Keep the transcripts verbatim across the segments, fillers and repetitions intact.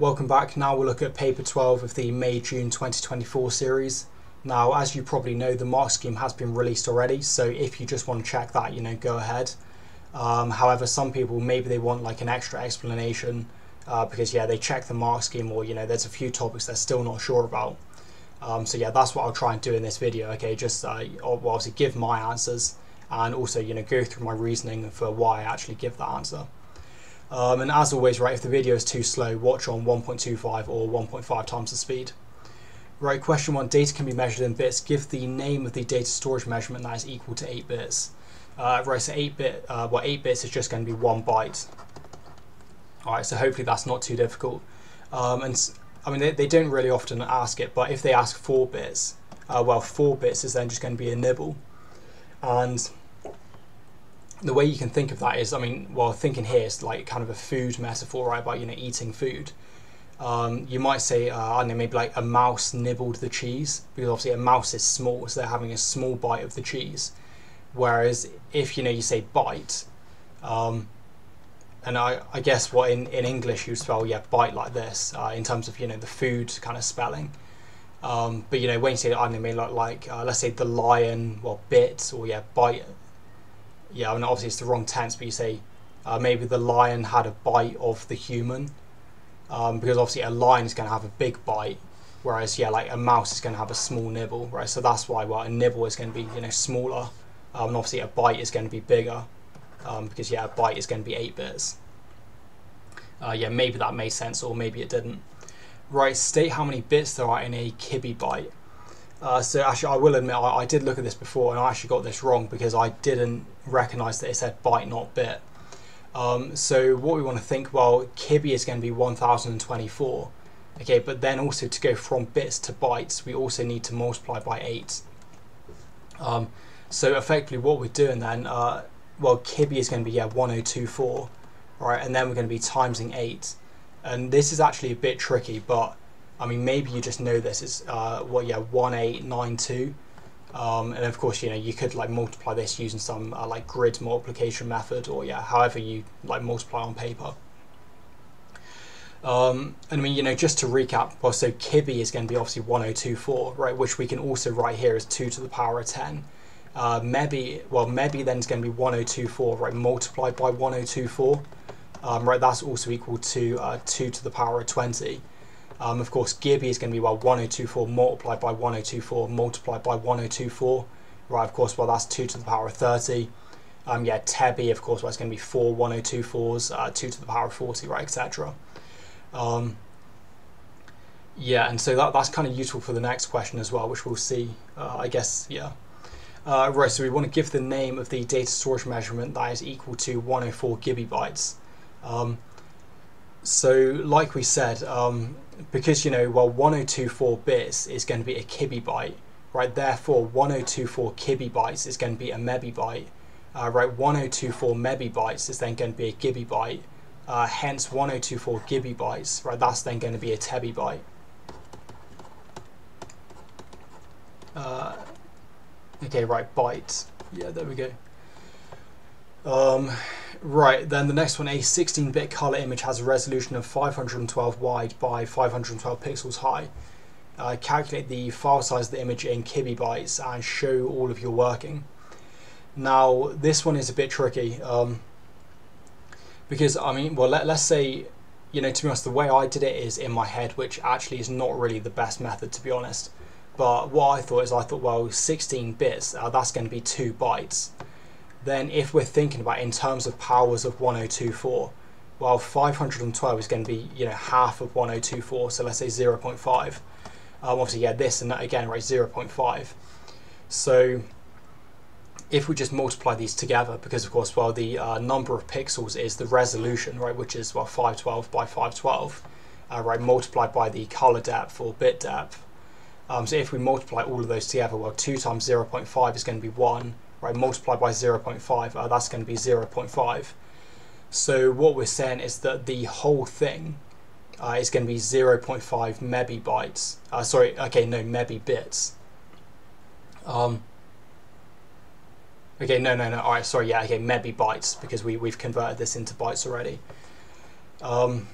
Welcome back. Now we'll look at Paper twelve of the May June twenty twenty-four series. Now, as you probably know, the mark scheme has been released already, so if you just want to check that, you know, go ahead. Um, however, some people, maybe they want like an extra explanation uh, because, yeah, they check the mark scheme or, you know, there's a few topics they're still not sure about. Um, so, yeah, that's what I'll try and do in this video, okay? Just uh, obviously give my answers and also, you know, go through my reasoning for why I actually give that answer. Um, and as always, right, if the video is too slow, watch on one point two five or one point five times the speed. Right, question one, data can be measured in bits. Give the name of the data storage measurement that is equal to eight bits. Uh, right, so eight bit, uh, well, eight bits is just going to be one byte. All right, so hopefully that's not too difficult. Um, and I mean, they, they don't really often ask it, but if they ask four bits, uh, well, four bits is then just going to be a nibble. And the way you can think of that is, I mean, well, thinking here is like kind of a food metaphor, right? About, you know, eating food. Um, you might say, uh, I don't know, maybe like a mouse nibbled the cheese, because obviously a mouse is small, so they're having a small bite of the cheese. Whereas if, you know, you say byte, um, and I, I guess what in, in English you spell, yeah, byte like this, uh, in terms of, you know, the food kind of spelling. Um, but, you know, when you say, I don't know, maybe like, like uh, let's say the lion, well, bit, or yeah, bite. Yeah, I mean, obviously it's the wrong tense, but you say, uh, maybe the lion had a bite of the human. Um, because obviously a lion is going to have a big bite, whereas, yeah, like a mouse is going to have a small nibble, right? So that's why, well, a nibble is going to be, you know, smaller, um, and obviously a bite is going to be bigger, um, because, yeah, a bite is going to be eight bits. Uh, yeah, maybe that made sense, or maybe it didn't. Right, state how many bits there are in a kibibyte. Uh, so actually, I will admit, I, I did look at this before, and I actually got this wrong, because I didn't recognise that it said byte, not bit. Um, so what we want to think, well, kibi is going to be one thousand twenty-four, okay, but then also to go from bits to bytes, we also need to multiply by eight. Um, so effectively what we're doing then, uh, well, kibi is going to be, yeah, one thousand twenty-four, right, and then we're going to be timesing eight. And this is actually a bit tricky, but I mean, maybe you just know this, it's, uh, well, yeah, one eight nine two. Um, and of course, you know, you could like multiply this using some uh, like grid multiplication method, or yeah, however you like multiply on paper. Um, and I mean, you know, just to recap, well, so kibi is going to be obviously one thousand twenty-four, right? Which we can also write here as two to the power of ten. Uh, mebi, well, mebi then is going to be one thousand twenty-four, right? Multiplied by one thousand twenty-four, um, right? That's also equal to uh, two to the power of twenty. Um, of course, Gibi is going to be, well, one thousand twenty-four multiplied by one thousand twenty-four multiplied by one thousand twenty-four, right? Of course, well, that's two to the power of thirty. Um, yeah, Tebi, of course, well, it's going to be four one thousand twenty-fours, uh, two to the power of forty, right, et cetera. Um, yeah, and so that, that's kind of useful for the next question as well, which we'll see, uh, I guess, yeah. Uh, right, so we want to give the name of the data storage measurement that is equal to one hundred four gibibytes. Um, so, like we said, um, because, you know, well, one thousand twenty-four bits is going to be a kibibyte, right? Therefore, one thousand twenty-four kibibytes is going to be a mebibyte, uh, right? one thousand twenty-four mebibytes is then going to be a gibibyte, uh, hence one thousand twenty-four gibibytes, right? That's then going to be a tebibyte. Uh, okay, right, byte. Yeah, there we go. Um, right, then the next one, a sixteen bit colour image has a resolution of five hundred twelve wide by five hundred twelve pixels high. Uh, calculate the file size of the image in kibibytes and show all of your working. Now, this one is a bit tricky, um, because, I mean, well, let, let's say, you know, to be honest, the way I did it is in my head, which actually is not really the best method, to be honest. But what I thought is, I thought, well, sixteen bits, uh, that's going to be two bytes. Then if we're thinking about in terms of powers of one thousand twenty-four, well, five hundred twelve is going to be, you know, half of one thousand twenty-four, so let's say zero point five. Um, obviously, yeah, this and that again, right, zero point five. So if we just multiply these together, because of course, well, the uh, number of pixels is the resolution, right, which is, well, five twelve by five twelve, uh, right, multiplied by the colour depth or bit depth. Um, so if we multiply all of those together, well, two times zero point five is going to be one. Right, multiplied by zero point five, uh, that's going to be zero point five. So what we're saying is that the whole thing uh, is going to be zero point five mebibytes. Uh, sorry, okay, no, mebibits. Um, okay, no, no, no, all right, sorry, yeah, okay, mebibytes, because we, we've converted this into bytes already. Um,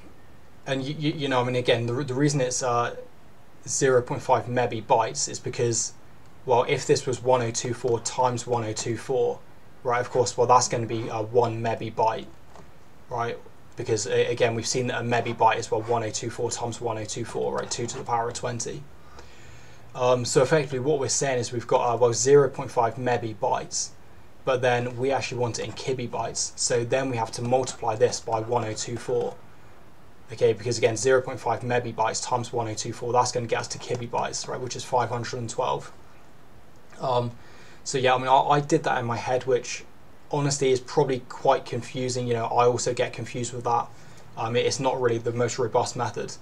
and you, you, you know, I mean, again, the, the reason it's uh, zero point five megabytes is because, well, if this was ten twenty-four times ten twenty-four, right, of course, well, that's going to be a one megabyte, right? Because again, we've seen that a megabyte is, well, ten twenty-four times ten twenty-four, right, two to the power of twenty. Um, so effectively what we're saying is we've got, uh, well, zero point five megabytes, but then we actually want it in kibibytes. So then we have to multiply this by ten twenty-four. Okay, because again, zero point five megabytes times ten twenty-four, that's going to get us to kibibytes, right, which is five hundred twelve. Um, so yeah, I mean, I, I did that in my head, which honestly is probably quite confusing. You know, I also get confused with that. Um, it's not really the most robust method.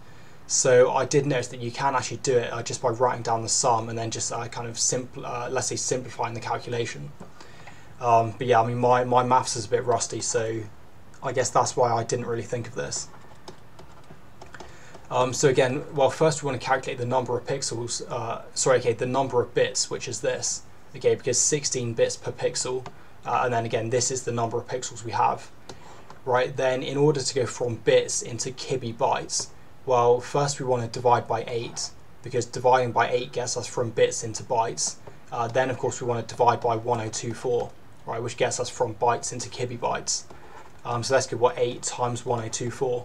So I did notice that you can actually do it uh, just by writing down the sum and then just uh, kind of simple, uh, let's say, simplifying the calculation. Um, but yeah, I mean, my, my maths is a bit rusty, so I guess that's why I didn't really think of this. Um, so again, well, first we want to calculate the number of pixels, uh, sorry, okay, the number of bits, which is this, okay, because sixteen bits per pixel, uh, and then again, this is the number of pixels we have, right? Then in order to go from bits into kibibytes, well, first we want to divide by eight, because dividing by eight gets us from bits into bytes. Uh, then, of course, we want to divide by ten twenty-four, right, which gets us from bytes into kibibytes. Um, so let's give what, eight times ten twenty-four.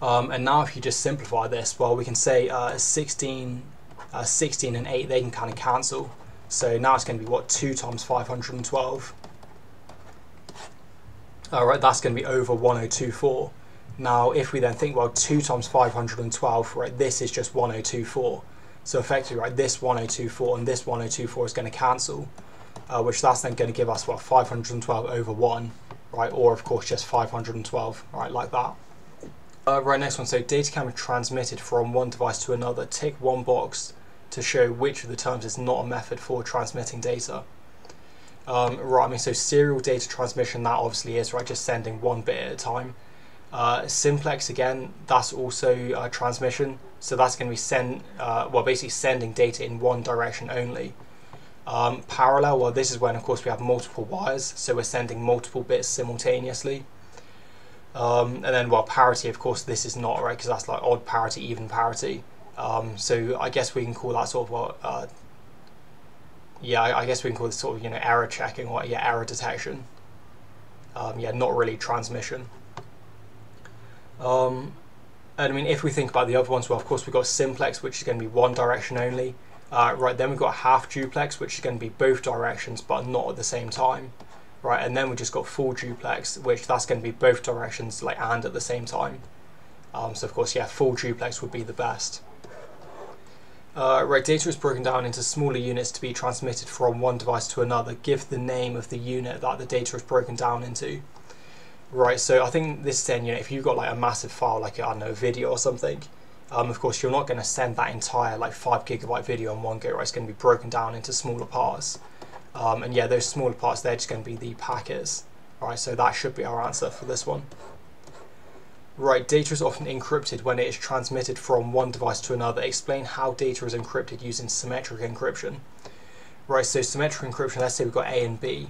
Um, and now if you just simplify this, well, we can say uh, sixteen, sixteen and eight, they can kind of cancel. So now it's going to be what, two times five hundred twelve. All right, that's going to be over ten twenty-four. Now, if we then think, well, two times five hundred twelve, right, this is just ten twenty-four. So effectively, right, this ten twenty-four and this ten twenty-four is going to cancel, uh, which that's then going to give us, well, five hundred twelve over one, right, or of course just five hundred twelve, right, like that. Uh, right, next one. So data can be transmitted from one device to another. Tick one box to show which of the terms is not a method for transmitting data. Um, right, I mean, so serial data transmission, that obviously is, right, just sending one bit at a time. Uh, simplex, again, that's also uh, transmission, so that's going to be send, uh, well, basically sending data in one direction only. Um, parallel, well, this is when, of course, we have multiple wires, so we're sending multiple bits simultaneously. Um, and then, well, parity, of course, this is not, right, because that's like odd parity, even parity. Um, so I guess we can call that sort of, well, uh, yeah, I, I guess we can call this sort of, you know, error checking or, yeah, error detection. Um, yeah, not really transmission. Um, and I mean, if we think about the other ones, well, of course, we've got simplex, which is going to be one direction only. Uh, right, then we've got half duplex, which is going to be both directions, but not at the same time. Right, and then we've just got full duplex, which that's going to be both directions, like, and at the same time. Um, so, of course, yeah, full duplex would be the best. Uh, right, data is broken down into smaller units to be transmitted from one device to another. Give the name of the unit that the data is broken down into. Right, so I think this then, you know, if you've got like a massive file, like, I don't know, a video or something, um, of course, you're not going to send that entire like five gigabyte video in one go, right? It's going to be broken down into smaller parts. Um, and yeah, those smaller parts, they're just going to be the packets. All right, so that should be our answer for this one. Right, data is often encrypted when it is transmitted from one device to another. Explain how data is encrypted using symmetric encryption. Right, so symmetric encryption, let's say we've got A and B.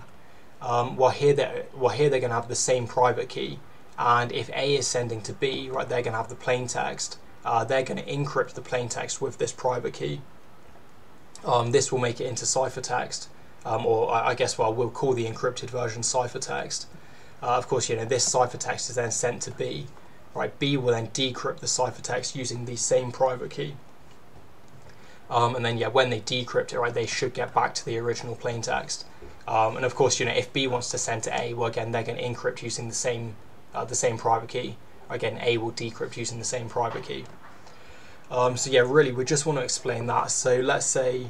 Um, well, here they're, well, here they're going to have the same private key, and if A is sending to B, right, they're going to have the plain text. Uh, they're going to encrypt the plain text with this private key. Um, this will make it into ciphertext, um, or I guess, well, we'll call the encrypted version ciphertext. Uh, of course, you know, this ciphertext is then sent to B. Right, B will then decrypt the ciphertext using the same private key. Um, and then, yeah, when they decrypt it, right, they should get back to the original plain text. Um, and of course, you know, if B wants to send to A, well, again, they're going to encrypt using the same uh, the same private key. Again, A will decrypt using the same private key. Um, so yeah, really, we just want to explain that. So let's say,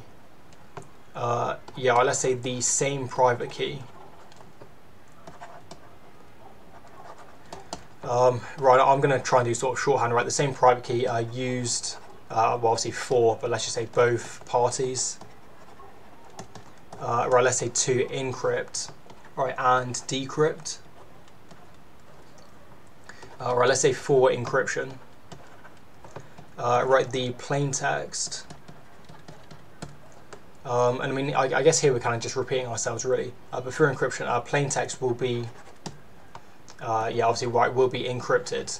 uh, yeah, let's say the same private key. Um, right, I'm going to try and do sort of shorthand. Right, the same private key uh, used, uh, well, obviously for, but let's just say both parties. Uh, right, let's say to encrypt, right, and decrypt. Uh, right, let's say for encryption. Uh, right, the plain text. Um, and I mean, I, I guess here we're kind of just repeating ourselves, really. Uh, but for encryption, our plain text will be, uh, yeah, obviously, right, will be encrypted.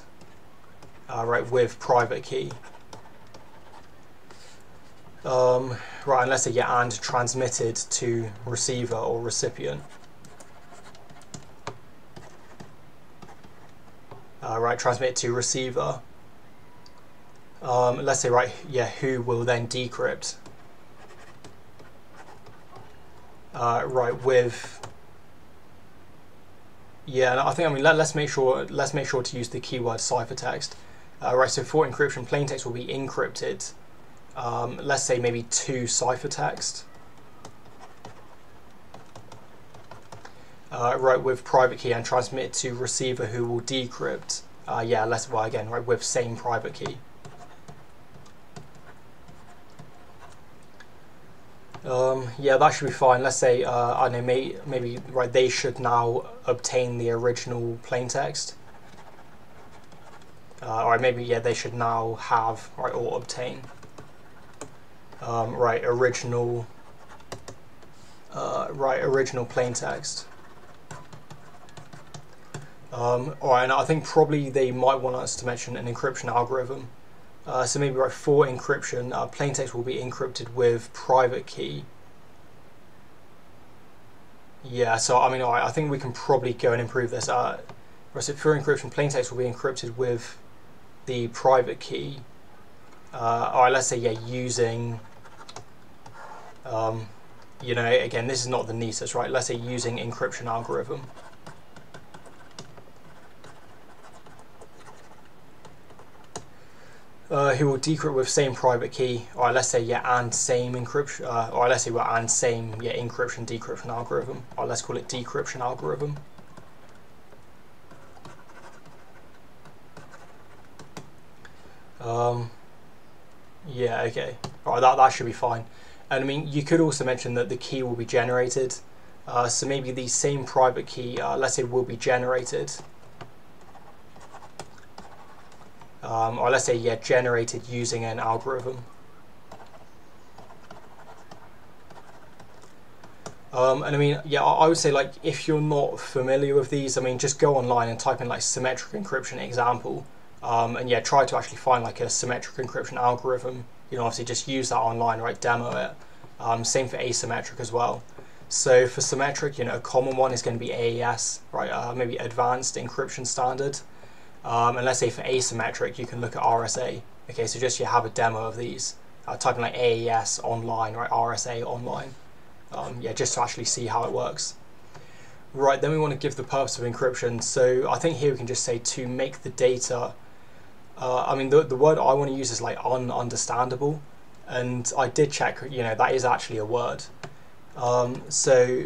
uh, right, with private key. Um, right, unless they get and transmitted to receiver or recipient. Uh, right, transmit to receiver. Um, let's say, right, yeah, who will then decrypt? Uh, right, with, yeah, I think I mean let, let's make sure let's make sure to use the keyword ciphertext. Uh, right, so for encryption, plaintext will be encrypted. Um, let's say maybe to ciphertext. Uh, right, with private key and transmit to receiver who will decrypt. Uh, yeah, let's well again right with same private key. Um, yeah, that should be fine. Let's say uh, I don't know may, maybe right they should now obtain the original plaintext. Uh, or maybe yeah they should now have right or obtain um, right original uh, right original plaintext. Um, all right, and I think probably they might want us to mention an encryption algorithm. Uh, so maybe right for encryption, uh, plaintext will be encrypted with private key. Yeah, so I mean, all right, I think we can probably go and improve this. Uh, right, so for encryption, plaintext will be encrypted with the private key. Uh, all right, let's say yeah, using. Um, you know, again, this is not the N I S T, right? Let's say using encryption algorithm. Uh, who will decrypt with same private key, or let's say yeah, and same encryption, uh, or let's say well, and same yeah, encryption decryption algorithm, or let's call it decryption algorithm. Um, yeah, okay, all right, that that should be fine. And I mean, you could also mention that the key will be generated, uh, so maybe the same private key, uh, let's say, will be generated. Um, or let's say, yeah, generated using an algorithm. Um, and I mean, yeah, I would say, like, if you're not familiar with these, I mean, just go online and type in, like, symmetric encryption example. Um, and, yeah, try to actually find, like, a symmetric encryption algorithm. You know, obviously, just use that online, right, demo it. Um, same for asymmetric as well. So for symmetric, you know, a common one is going to be A E S, right, uh, maybe Advanced Encryption Standard. Um, and let's say for asymmetric, you can look at R S A. Okay, so just you have a demo of these. Uh, type in like A E S online, right? R S A online. Um, yeah, just to actually see how it works. Right, then we want to give the purpose of encryption. So I think here we can just say to make the data. Uh, I mean, the the word I want to use is like ununderstandable, and I did check. You know, that is actually a word. Um, so.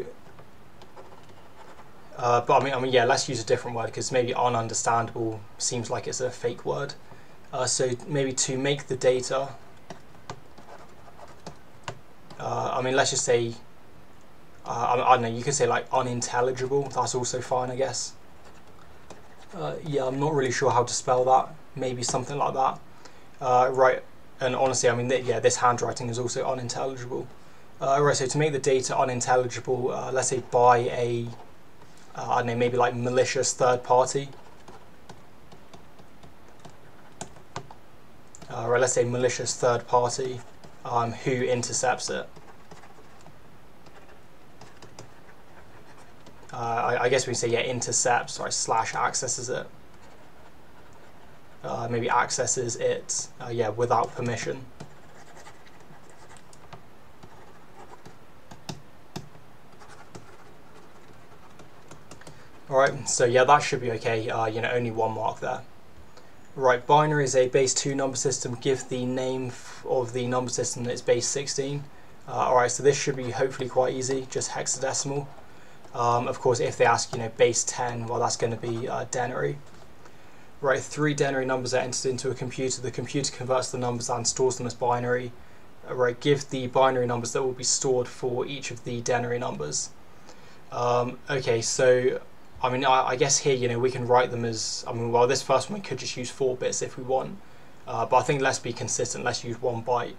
Uh, but I mean, I mean, yeah, let's use a different word because maybe ununderstandable seems like it's a fake word. Uh, so maybe to make the data, uh, I mean, let's just say, uh, I don't know, you could say like unintelligible. That's also fine, I guess. Uh, yeah, I'm not really sure how to spell that. Maybe something like that. Uh, right. And honestly, I mean, th yeah, this handwriting is also unintelligible. Uh, right. So to make the data unintelligible, uh, let's say by a Uh, I don't know, maybe like malicious third party. Uh, or let's say malicious third party um, who intercepts it. Uh, I, I guess we can say, yeah, intercepts, or slash accesses it. Uh, maybe accesses it, uh, yeah, without permission. Alright, so yeah, that should be okay, uh, you know, only one mark there. Right, binary is a base two number system, give the name of the number system that is base sixteen. Uh, Alright, so this should be hopefully quite easy, just hexadecimal. Um, of course, if they ask, you know, base ten, well, that's going to be uh, denary. Right, three denary numbers are entered into a computer, the computer converts the numbers and stores them as binary. Uh, right, give the binary numbers that will be stored for each of the denary numbers. Um, okay, so I mean, I, I guess here, you know, we can write them as, I mean, well, this first one we could just use four bits if we want, uh, but I think let's be consistent, let's use one byte.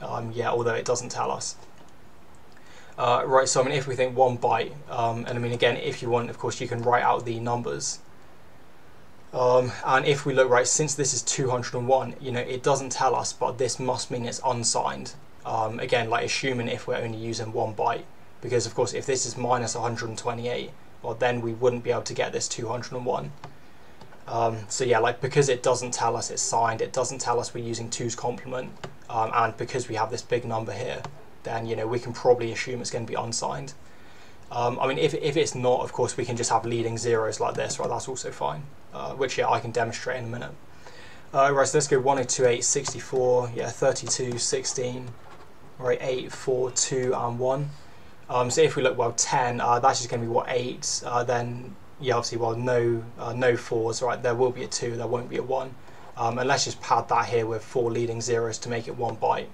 Um, yeah, although it doesn't tell us. Uh, right, so I mean, if we think one byte, um, and I mean, again, if you want, of course, you can write out the numbers. Um, and if we look right, since this is two hundred and one, you know, it doesn't tell us, but this must mean it's unsigned. Um, again, like assuming if we're only using one byte, because of course, if this is minus one hundred twenty-eight, well, then we wouldn't be able to get this two hundred and one. Um, so yeah, like because it doesn't tell us it's signed, it doesn't tell us we're using two's complement, um, and because we have this big number here, then you know we can probably assume it's going to be unsigned. Um, I mean, if, if it's not, of course, we can just have leading zeros like this, right? That's also fine, uh, which yeah, I can demonstrate in a minute. Uh, right, so let's go one oh two eight sixty-four, yeah, thirty-two, sixteen, right, eight, four, two, and one. Um, so if we look, well, ten, uh, that's just going to be what, eight, uh, then yeah, obviously, well, no uh, no fours, right? There will be a two, there won't be a one. Um, and let's just pad that here with four leading zeros to make it one byte.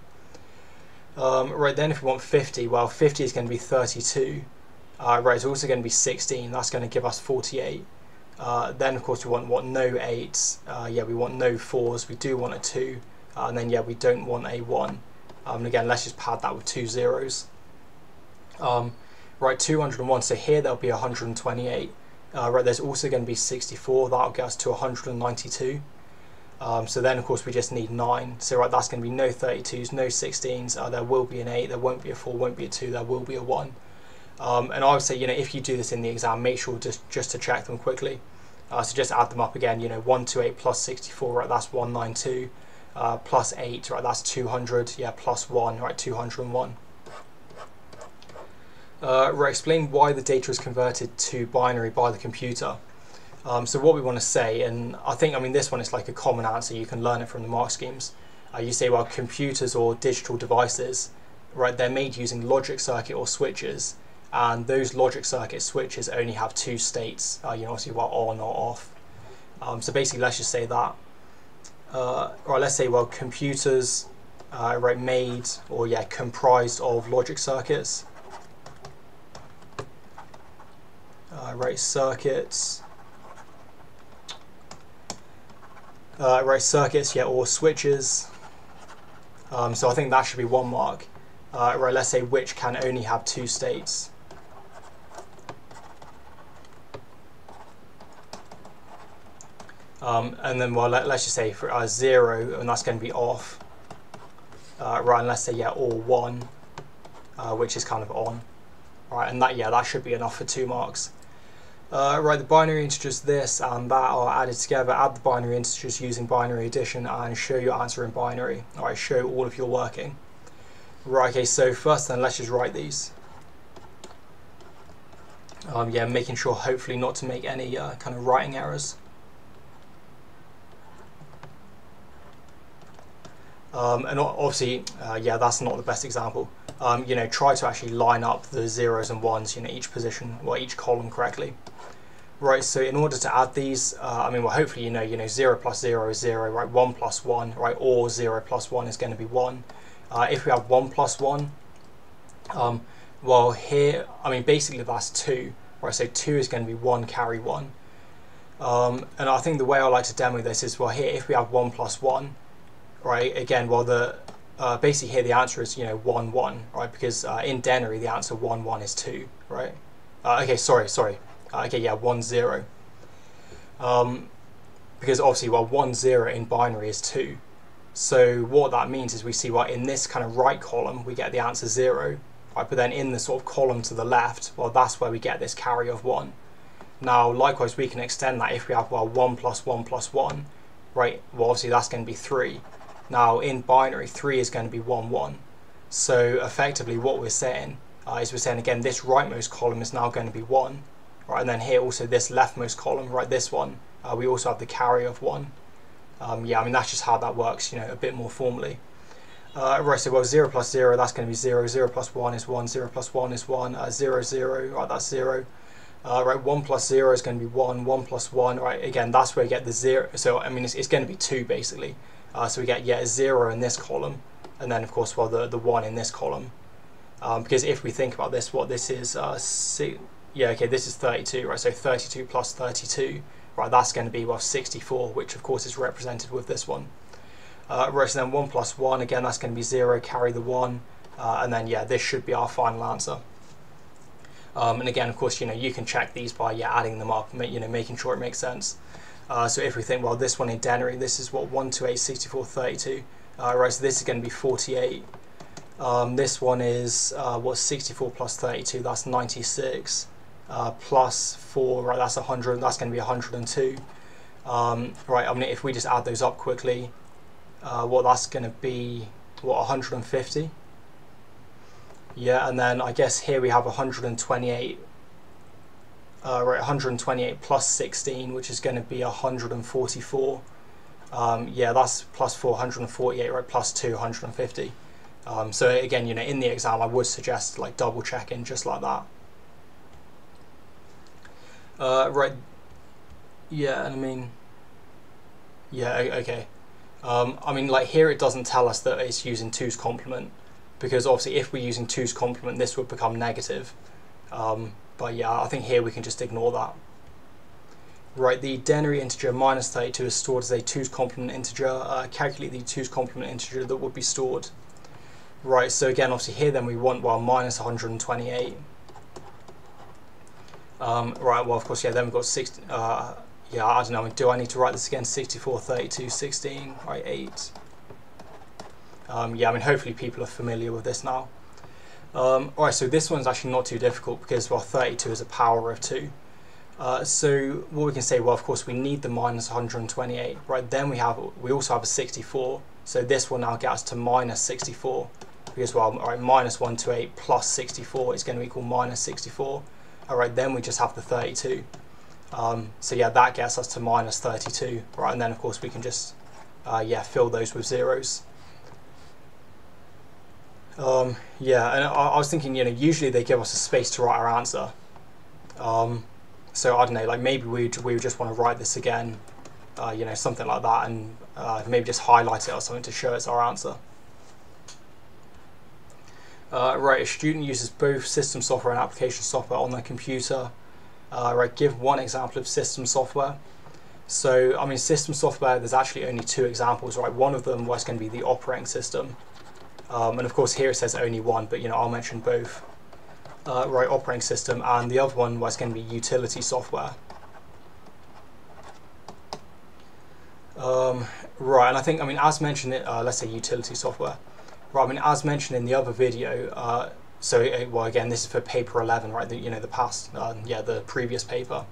Um, right, then if we want fifty, well, fifty is going to be thirty-two. Uh, right, it's also going to be sixteen, that's going to give us forty-eight. Uh, then, of course, we want, what, no eights, uh, yeah, we want no fours, we do want a two, uh, and then, yeah, we don't want a one. Um, and again, let's just pad that with two zeros. Um, right, two hundred and one, so here there'll be one hundred twenty-eight. Uh, right, there's also going to be sixty-four, that'll get us to one hundred ninety-two. Um, so then, of course, we just need nine. So, right, that's going to be no thirty-twos, no sixteens, uh, there will be an eight, there won't be a four, won't be a two, there will be a one. Um, and I would say, you know, if you do this in the exam, make sure just, just to check them quickly. Uh, so just add them up again, you know, one hundred twenty-eight plus sixty-four, right, that's one hundred ninety-two, uh, plus eight, right, that's two hundred, yeah, plus one, right, two hundred and one. Uh, right, explain why the data is converted to binary by the computer. Um, so what we want to say, and I think, I mean, this one is like a common answer, you can learn it from the mark schemes. Uh, you say, well, computers or digital devices, right, they're made using logic circuit or switches. And those logic circuit switches only have two states, uh, you know, obviously, well, on or off. Um, so basically, let's just say that, uh, or let's say, well, computers, uh, right, made or yeah, comprised of logic circuits, uh, right, circuits, uh, right, circuits, yeah, or switches. Um, so I think that should be one mark. Uh, right, let's say which can only have two states. Um, and then, well, let, let's just say for uh, zero, and that's going to be off. Uh, right, and let's say, yeah, or one, uh, which is kind of on. Right, and that, yeah, that should be enough for two marks. Uh, right, the binary integers this and that are added together. Add the binary integers using binary addition and show your answer in binary. All right, show all of your working. Right, okay, so first then, let's just write these. Um, yeah, making sure hopefully not to make any uh, kind of writing errors. Um, and obviously, uh, yeah, that's not the best example. Um, you know, try to actually line up the zeros and ones, you know, each position, well, each column correctly. Right, so in order to add these, uh, I mean, well, hopefully, you know, you know, zero plus zero is zero, right, one plus one, right, or zero plus one is going to be one. Uh, if we have one plus one, um, well here, I mean basically that's two, right? So two is going to be one carry one. Um, and I think the way I like to demo this is, well here, if we have one plus one, right, again, well the, uh, basically here the answer is, you know, one, one, right? Because uh, in denary the answer one, one is two, right? Uh, okay, sorry, sorry. Uh, okay, yeah, one, zero. Um, because obviously, well, one, zero in binary is two. So what that means is we see, well, in this kind of right column, we get the answer zero, right? But then in the sort of column to the left, well, that's where we get this carry of one. Now, likewise, we can extend that if we have, well, one plus one plus one, right? Well, obviously, that's going to be three. Now, in binary, three is going to be one, one. So effectively, what we're saying uh, is we're saying, again, this rightmost column is now going to be one, right? And then here also this leftmost column, right, this one, uh, we also have the carry of one. Um, yeah, I mean, that's just how that works, you know, a bit more formally. Uh, right, so, well, zero plus zero, that's going to be zero. zero plus one is one. zero plus one is one. Uh, zero, zero, right, that's zero. Uh, right, one plus zero is going to be one. one plus one, right, again, that's where you get the zero. So, I mean, it's, it's going to be two, basically. Uh, so we get, yeah, zero in this column. And then, of course, well, the, the one in this column. Um, because if we think about this, what this is, uh, six, yeah, okay, this is thirty-two, right? So thirty-two plus thirty-two. Right, that's going to be, well, sixty-four, which of course is represented with this one. Uh, right, so then one plus one, again, that's going to be zero, carry the one, uh, and then, yeah, this should be our final answer. Um, and again, of course, you know, you can check these by, yeah, adding them up, you know, making sure it makes sense. Uh, so if we think, well, this one in denary, this is what one twenty-eight sixty-four thirty-two. Uh, right, so this is going to be forty-eight. Um, this one is uh, what's sixty-four plus thirty-two? That's ninety-six. Uh, plus four, right? That's one hundred. That's going to be one hundred two. Um, right. I mean, if we just add those up quickly, uh, what that's going to be? What, one hundred fifty? Yeah, and then I guess here we have one hundred twenty-eight. Uh, right, one hundred twenty-eight plus sixteen, which is going to be one hundred forty-four. Um, yeah, that's plus four hundred forty-eight, right? Plus two hundred fifty. Um, so again, you know, in the exam, I would suggest like double checking just like that. Uh, right. Yeah, and I mean, yeah, okay. Um, I mean, like here, it doesn't tell us that it's using two's complement, because obviously, if we're using two's complement, this would become negative. Um, but yeah, I think here we can just ignore that. Right, the denary integer minus thirty-two is stored as a two's complement integer. Uh, calculate the two's complement integer that would be stored. Right, so again, obviously here then we want, well, minus one hundred twenty-eight. Um, right, well, of course, yeah, then we've got six, uh, yeah, I don't know, do I need to write this again? sixty-four, thirty-two, sixteen, right, eight. Um, yeah, I mean, hopefully people are familiar with this now. Um, all right, so this one's actually not too difficult because, well, thirty-two is a power of two. Uh, so what we can say, well, of course, we need the minus one hundred twenty-eight, right? Then we have, we also have a sixty-four. So this will now get us to minus sixty-four because, well, all right, minus one hundred twenty-eight plus sixty-four is going to equal minus sixty-four. All right, then we just have the thirty-two. Um, so yeah, that gets us to minus thirty-two, right? And then of course we can just, uh, yeah, fill those with zeros. Um, yeah, and I, I was thinking, you know, usually they give us a space to write our answer. Um, So I don't know, like maybe we we just want to write this again, uh, you know, something like that, and uh, maybe just highlight it or something to show it's our answer. Uh, right, a student uses both system software and application software on their computer. Uh, right, give one example of system software. So I mean, system software, there's actually only two examples, right? One of them was going to be the operating system, um, and of course here it says only one, but you know, I'll mention both. Uh, right, operating system, and the other one was going to be utility software. Um, right, and I think, I mean, as mentioned, uh, let's say utility software. Right, I mean, as mentioned in the other video, uh, so, it, well, again, this is for paper eleven, right, the, you know, the past, uh, yeah, the previous paper.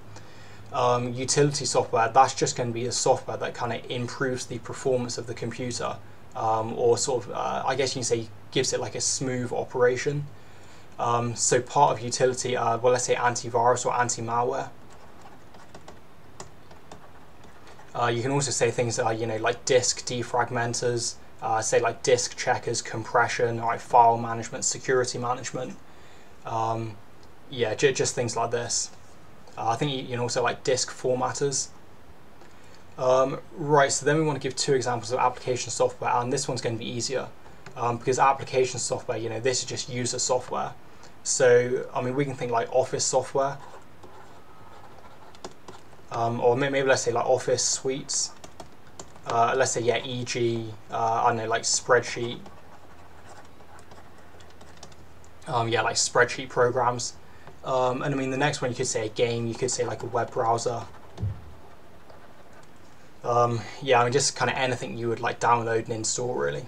Um, utility software, that's just going to be a software that kind of improves the performance of the computer, um, or sort of, uh, I guess you can say, gives it like a smooth operation. Um, so part of utility, uh, well, let's say antivirus or anti-malware. Uh, you can also say things that are, you know, like disk defragmenters, uh, say like disk checkers, compression, right, file management, security management. Um, yeah, j just things like this. Uh, I think you can also like disk formatters. Um, right, so then we want to give two examples of application software, and this one's going to be easier. Um, because application software, you know, this is just user software. So, I mean, we can think like office software. Um, or maybe, maybe let's say like office suites. Uh, let's say, yeah, for example, uh, I don't know, like spreadsheet. Um, yeah, like spreadsheet programs. Um, and I mean, the next one, you could say a game, you could say like a web browser. Um, yeah, I mean, just kind of anything you would like download and install, really.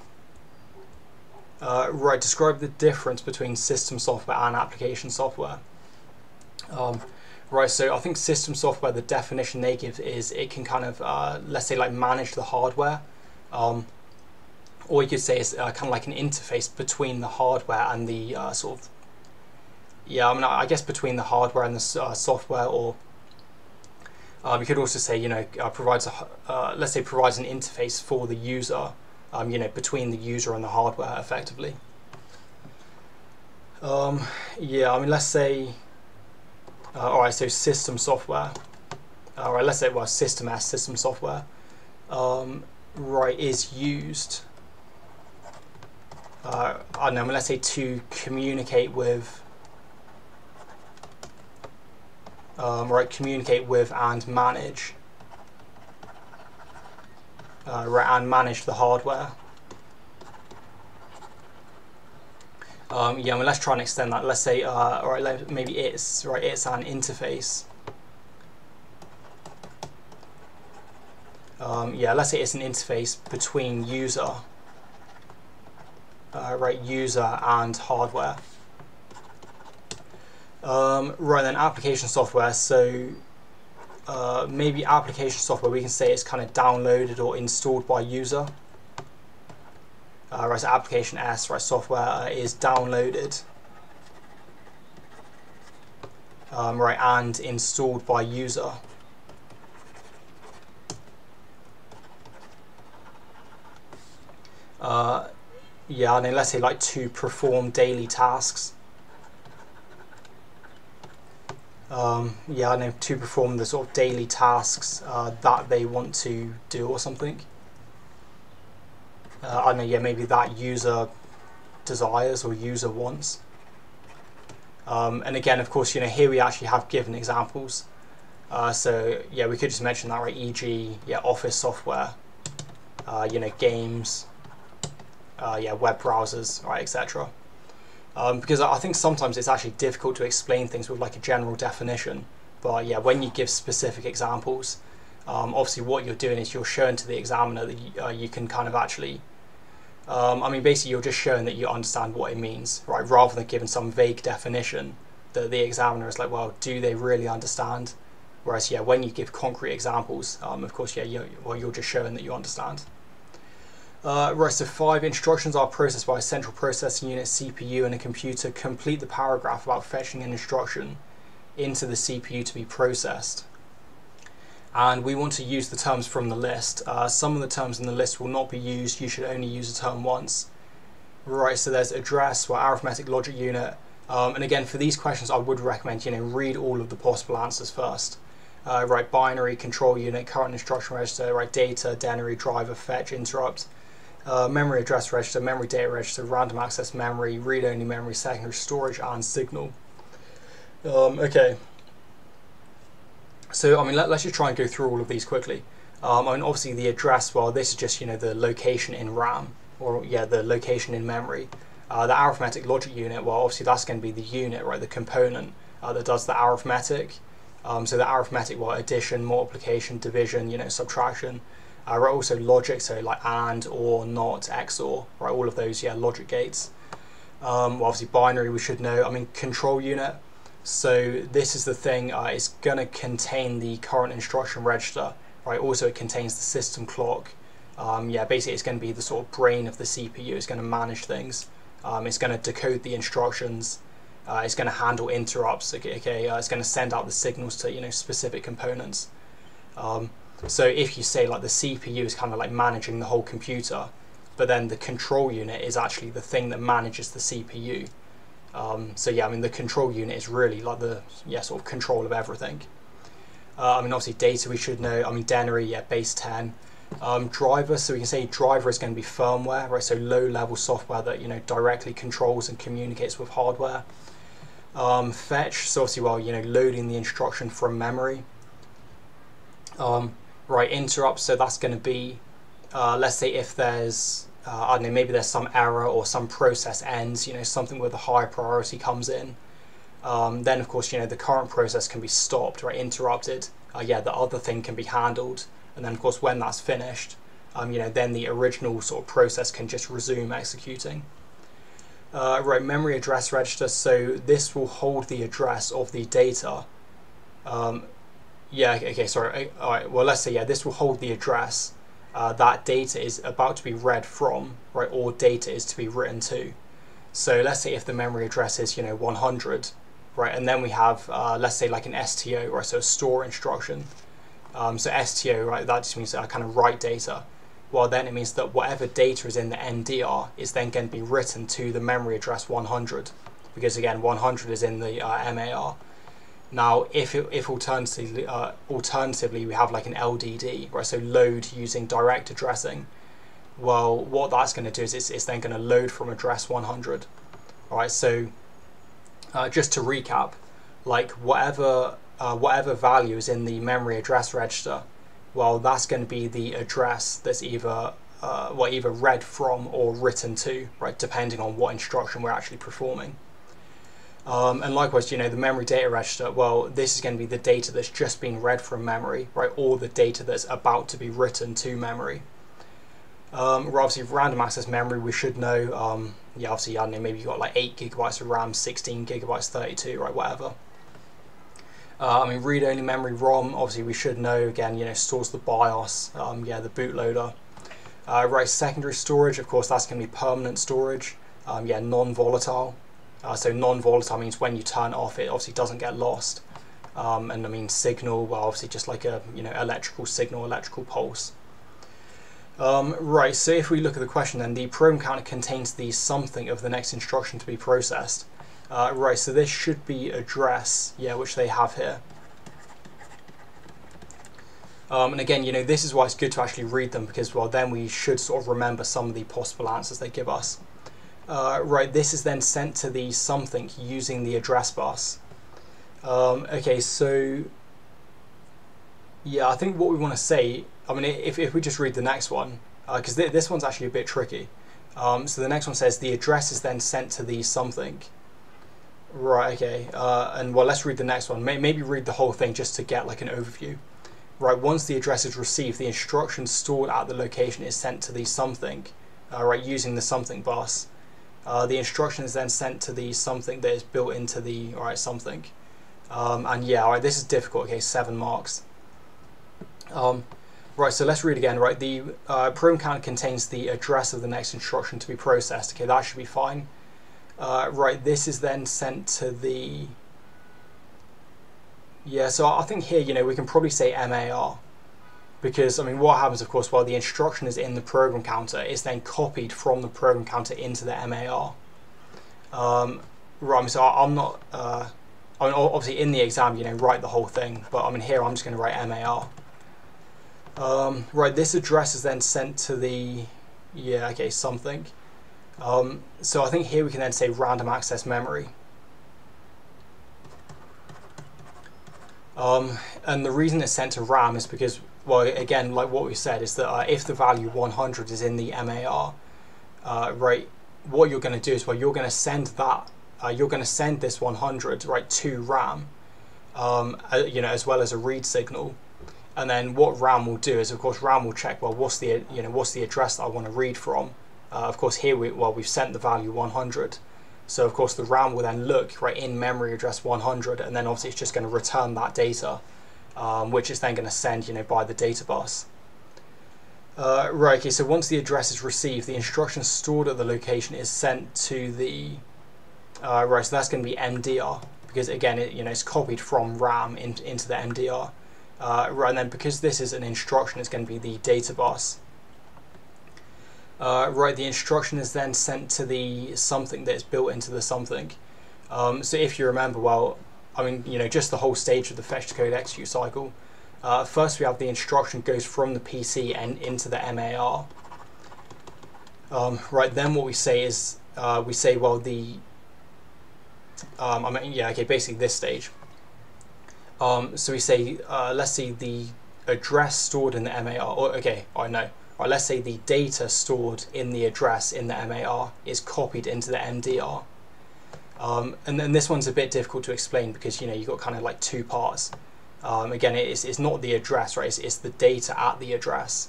Uh, right, describe the difference between system software and application software. Um, right, so I think system software, the definition they give is it can kind of, uh, let's say, like manage the hardware. Um, or you could say it's uh, kind of like an interface between the hardware and the uh, sort of, yeah, I mean, I guess between the hardware and the uh, software, or um, you could also say, you know, uh, provides, a, uh, let's say, provides an interface for the user. Um, you know, between the user and the hardware, effectively. Um, yeah, I mean, let's say, uh, all right, so system software. All right, let's say, well, system as system software, um, right, is used, uh, I don't know, I mean, let's say to communicate with, um, right, communicate with and manage. Uh, right, and manage the hardware. Um, yeah, I mean, let's try and extend that. Let's say, uh, all right, let, maybe it's right. It's an interface um, yeah, let's say it's an interface between user, uh, right, user and hardware. Um, right, then application software. So uh, maybe application software, we can say it's kind of downloaded or installed by user. Uh, right, so application S, right, software uh, is downloaded, um, right, and installed by user. Uh, yeah, and then let's say like to perform daily tasks. Um, yeah, and then to perform the sort of daily tasks uh, that they want to do or something. Uh, I don't know, yeah, maybe that user desires or user wants. Um, and again, of course, you know, here we actually have given examples. Uh, so yeah, we could just mention that, right? for example, yeah, office software, uh, you know, games, uh, yeah, web browsers, right, et cetera. Um, because I think sometimes it's actually difficult to explain things with like a general definition. But yeah, when you give specific examples, Um, obviously what you're doing is you're showing to the examiner that you, uh, you can kind of actually, um, I mean basically you're just showing that you understand what it means, right? Rather than giving some vague definition that the examiner is like, well, do they really understand? Whereas yeah, when you give concrete examples, um, of course, yeah, you're, well, you're just showing that you understand. Uh, right, so five instructions are processed by a central processing unit, C P U, and a computer. Complete the paragraph about fetching an instruction into the C P U to be processed. And we want to use the terms from the list. Uh, some of the terms in the list will not be used. You should only use a term once. Right, so there's address, well, arithmetic logic unit. Um, and again, for these questions, I would recommend, you know, read all of the possible answers first. Uh, right, binary, control unit, current instruction register, right, data, denary, driver, fetch, interrupt, uh, memory address register, memory data register, random access memory, read-only memory, secondary storage, and signal. Um, okay. So I mean, let, let's just try and go through all of these quickly. Um, I mean, obviously the address, well, this is just, you know, the location in RAM, or yeah, the location in memory. Uh, the arithmetic logic unit, well, obviously that's going to be the unit, right, the component uh, that does the arithmetic. Um, so the arithmetic, well, addition, multiplication, division, you know, subtraction. Uh, right, also logic, so like and, or, not, X O R, right, all of those, yeah, logic gates. Um, well, obviously binary, we should know. I mean, control unit. So this is the thing, uh, it's going to contain the current instruction register, right? Also it contains the system clock. Um, yeah, basically it's going to be the sort of brain of the C P U, it's going to manage things. Um, it's going to decode the instructions, uh, it's going to handle interrupts, okay, okay? Uh, it's going to send out the signals to, you know, specific components. Um, so if you say like the C P U is kind of like managing the whole computer, but then the control unit is actually the thing that manages the C P U. Um, so yeah, I mean the control unit is really like the yeah sort of control of everything. Uh, I mean obviously data we should know. I mean denary, yeah, base ten. Um, driver, so we can say driver is going to be firmware, right? So low level software that, you know, directly controls and communicates with hardware. Um, fetch, so obviously well you know loading the instruction from memory. Um, right, interrupt, so that's going to be uh, let's say if there's Uh, I don't know, maybe there's some error or some process ends, you know, something where the higher priority comes in. Um, then, of course, you know, the current process can be stopped, right, interrupted. Uh, yeah, the other thing can be handled. And then, of course, when that's finished, um, you know, then the original sort of process can just resume executing. Uh, right, memory address register. So this will hold the address of the data. Um, yeah, okay, sorry. All right, well, let's say, yeah, this will hold the address Uh, that data is about to be read from, right, or data is to be written to. So let's say if the memory address is, you know, one hundred, right, and then we have, uh, let's say like an S T O, right, so a store instruction. Um, so S T O, right, that just means that I kind of write data. Well, then it means that whatever data is in the M D R is then going to be written to the memory address one hundred, because again, one hundred is in the uh, M A R. Now, if, it, if alternatively, uh, alternatively we have like an L D D, right, so load using direct addressing, well, what that's going to do is it's, it's then going to load from address one hundred. All right, so uh, just to recap, like whatever, uh, whatever value is in the memory address register, well, that's going to be the address that's either, uh, well, either read from or written to, right, depending on what instruction we're actually performing. Um, and likewise, you know, the memory data register, well, this is going to be the data that's just being read from memory, right? Or the data that's about to be written to memory. Um, we're obviously random access memory, we should know, um, yeah, obviously, I don't know, maybe you've got like eight gigabytes of RAM, sixteen gigabytes, thirty-two, right, whatever. Uh, I mean, read-only memory, ROM, obviously we should know, again, you know, stores the BIOS, um, yeah, the bootloader. Uh, right, secondary storage, of course, that's going to be permanent storage, um, yeah, non-volatile. Uh, so non-volatile means when you turn it off, it obviously doesn't get lost. Um, and I mean signal, well, obviously just like a you know electrical signal, electrical pulse. Um, right, so if we look at the question, then the program counter contains the something of the next instruction to be processed. Uh, right, so this should be address, yeah, which they have here. Um, and again, you know, this is why it's good to actually read them, because well, then we should sort of remember some of the possible answers they give us. Uh, right, this is then sent to the something using the address bus. Um, okay, so yeah, I think what we want to say, I mean, if, if we just read the next one, because uh, th this one's actually a bit tricky. Um, so the next one says the address is then sent to the something. Right, okay, uh, and well, let's read the next one. May maybe read the whole thing just to get like an overview. Right, once the address is received, the instruction stored at the location is sent to the something, uh, right, using the something bus. Uh, the instruction is then sent to the something that is built into the alright something, um, and yeah, alright, this is difficult. Okay, seven marks. Um, right, so let's read again. Right, the uh, program counter contains the address of the next instruction to be processed. Okay, that should be fine. Uh, right, this is then sent to the yeah. So I think here, you know, we can probably say M A R, because I mean, what happens, of course, while the instruction is in the program counter, it's then copied from the program counter into the M A R. Um, right, so I'm not, uh, I mean, obviously in the exam, you know, write the whole thing, but I mean, here I'm just going to write M A R. Um, right, this address is then sent to the, yeah, okay, something. Um, so I think here we can then say random access memory. Um, and the reason it's sent to RAM is because, well, again, like what we said, is that uh, if the value one hundred is in the M A R, uh, right, what you're going to do is, well, you're going to send that, uh, you're going to send this one hundred, right, to RAM, um, uh, you know, as well as a read signal. And then what RAM will do is, of course, RAM will check, well, what's the, you know, what's the address that I want to read from? Uh, of course, here, we, well, we've sent the value one hundred. So, of course, the RAM will then look, right, in memory address one hundred, and then obviously it's just going to return that data. Um, which is then going to send, you know, by the data bus. Uh, right, okay, so once the address is received, the instruction stored at the location is sent to the, uh, right, so that's going to be M D R, because again, it, you know, it's copied from RAM in, into the M D R. Uh, right, and then because this is an instruction, it's going to be the data bus. Uh, right, the instruction is then sent to the something that is built into the something. Um, so if you remember, well, I mean, you know, just the whole stage of the fetch to code execute cycle. Uh, first, we have the instruction goes from the P C and into the M A R. Um, right, then what we say is, uh, we say, well, the, um, I mean, yeah, okay, basically this stage. Um, so we say, uh, let's say the address stored in the M A R, or, okay, I know. Right, let's say the data stored in the address in the M A R is copied into the M D R. Um, and then this one's a bit difficult to explain because, you know, you've got kind of like two parts. Um, again, it's, it's not the address, right? It's, it's the data at the address.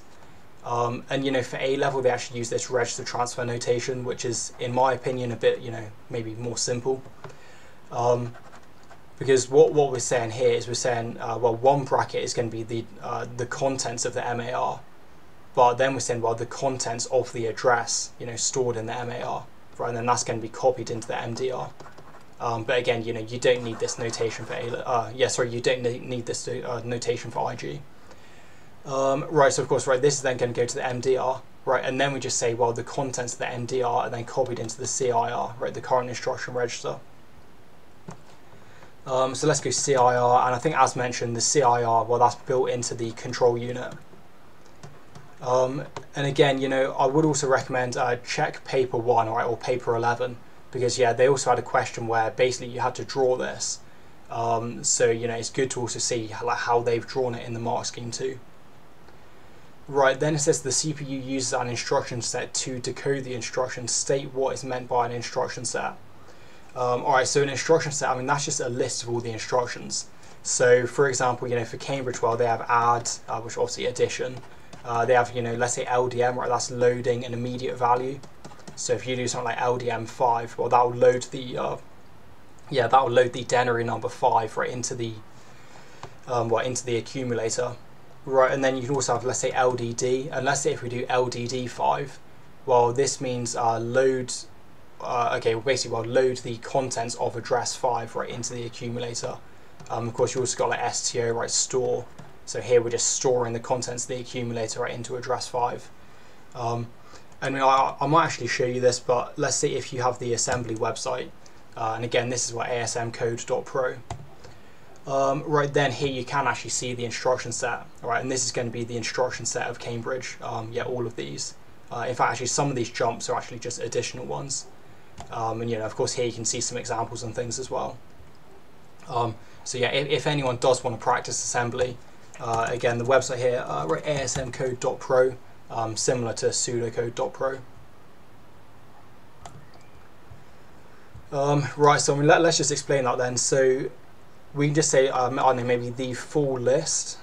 Um, and, you know, for A-level, they actually use this register transfer notation, which is, in my opinion, a bit, you know, maybe more simple. Um, because what, what we're saying here is we're saying, uh, well, one bracket is going to be the, uh, the contents of the M A R. But then we're saying, well, the contents of the address, you know, stored in the M A R. Right, and then that's going to be copied into the M D R. Um, but again, you know, you don't need this notation for A. Uh, yeah, sorry, you don't need this uh, notation for I G. Um, right, so of course, right, this is then going to go to the M D R, right, and then we just say, well, the contents of the M D R are then copied into the C I R, right, the current instruction register. Um, so let's go C I R, and I think as mentioned, the C I R, well, that's built into the control unit. Um, and again, you know, I would also recommend uh, check paper one, right, or paper eleven, because yeah, they also had a question where basically you had to draw this. Um, so you know, it's good to also see how, like, how they've drawn it in the mark scheme too. Right, then it says the C P U uses an instruction set to decode the instruction. State what is meant by an instruction set. Um, all right, so an instruction set, I mean, that's just a list of all the instructions. So for example, you know, for Cambridge, well, they have add, uh, which obviously addition. Uh, they have, you know, let's say L D M, right? That's loading an immediate value. So if you do something like L D M five, well, that will load the, uh, yeah, that will load the denary number five right into the, um, well, into the accumulator, right? And then you can also have, let's say L D D, and let's say if we do L D D five, well, this means uh, load. Uh, okay, well, basically, well, load the contents of address five right into the accumulator. Um, of course, you also got like S T O, right? Store. So here we're just storing the contents of the accumulator right into address five. Um, and I, I might actually show you this, but let's see if you have the assembly website. Uh, and again, this is what A S M code dot pro. Um, right then here you can actually see the instruction set. All right, and this is going to be the instruction set of Cambridge. Um, yeah, all of these. Uh, in fact, actually, some of these jumps are actually just additional ones. Um, and you know, of course, here you can see some examples and things as well. Um, so yeah, if, if anyone does want to practice assembly, Uh, again, the website here, uh, A S M code dot pro, um, similar to pseudocode dot pro. Um, right, so I mean, let, let's just explain that then. So we can just say, um, I don't know, maybe the full list.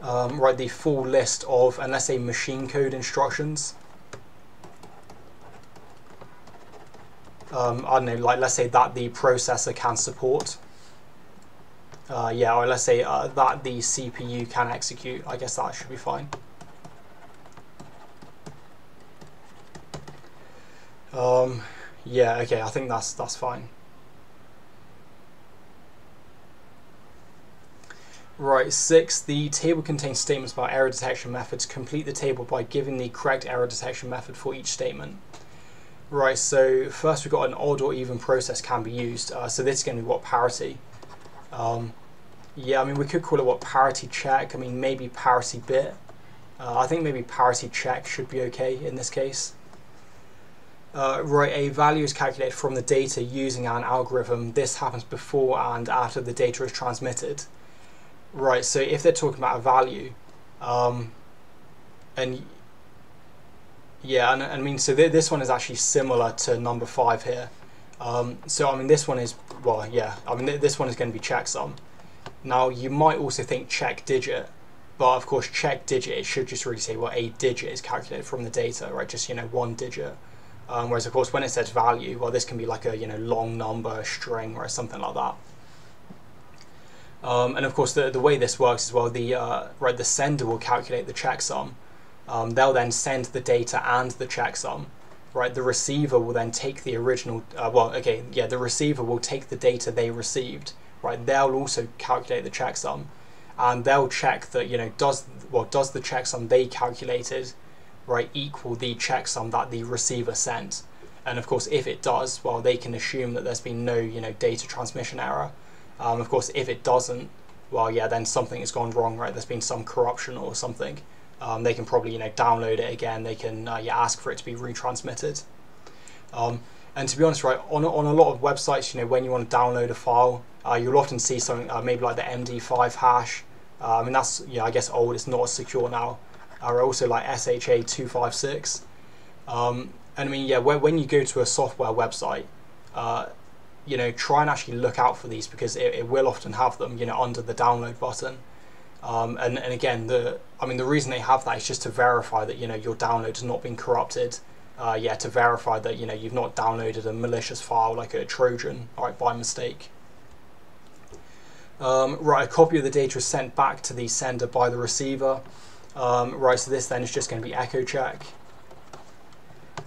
Um, right, the full list of, and let's say machine code instructions. Um, I don't know, like let's say that the processor can support. Uh, yeah, or let's say uh, that the C P U can execute. I guess that should be fine. Um, yeah, okay, I think that's that's fine. Right, six, the table contains statements about error detection methods. Complete the table by giving the correct error detection method for each statement. Right, so first we've got an odd or even process can be used. Uh, so this is going to be what parity. Um, yeah, I mean, we could call it what parity check. I mean, maybe parity bit. Uh, I think maybe parity check should be okay in this case. Uh, right, a value is calculated from the data using an algorithm. This happens before and after the data is transmitted. Right, so if they're talking about a value, um, and yeah, and I mean, so th this one is actually similar to number five here. Um, so I mean, this one is, well, yeah, I mean, th this one is going to be checksum. Now, you might also think check digit, but of course, check digit, it should just really say, well, a digit is calculated from the data, right? Just, you know, one digit. Um, whereas, of course, when it says value, well, this can be like a, you know, long number, string, or something like that. Um, and of course, the, the way this works as well, the, uh, right, the sender will calculate the checksum. Um, they'll then send the data and the checksum, right? The receiver will then take the original, uh, well, okay, yeah, the receiver will take the data they received, right? They'll also calculate the checksum, and they'll check that, you know, does, well, does the checksum they calculated, right, equal the checksum that the receiver sent? And of course, if it does, well, they can assume that there's been no, you know, data transmission error. Um, of course, if it doesn't, well, yeah, then something has gone wrong, right? There's been some corruption or something. Um, they can probably, you know, download it again. They can uh, yeah, ask for it to be retransmitted. Um, and to be honest, right, on, on a lot of websites, you know, when you want to download a file, uh, you'll often see something uh, maybe like the M D five hash. Uh, I mean, that's, yeah, I guess old. It's not as secure now. Or uh, also like S H A two five six. Um, and I mean, yeah, when, when you go to a software website, uh, you know, try and actually look out for these, because it, it will often have them, you know, under the download button. Um, and, and again, the I mean, the reason they have that is just to verify that, you know, your download has not been corrupted. Uh, yeah, to verify that, you know, you've not downloaded a malicious file like a Trojan, all right, by mistake. Um, right, a copy of the data is sent back to the sender by the receiver. Um, right, so this then is just going to be echo check.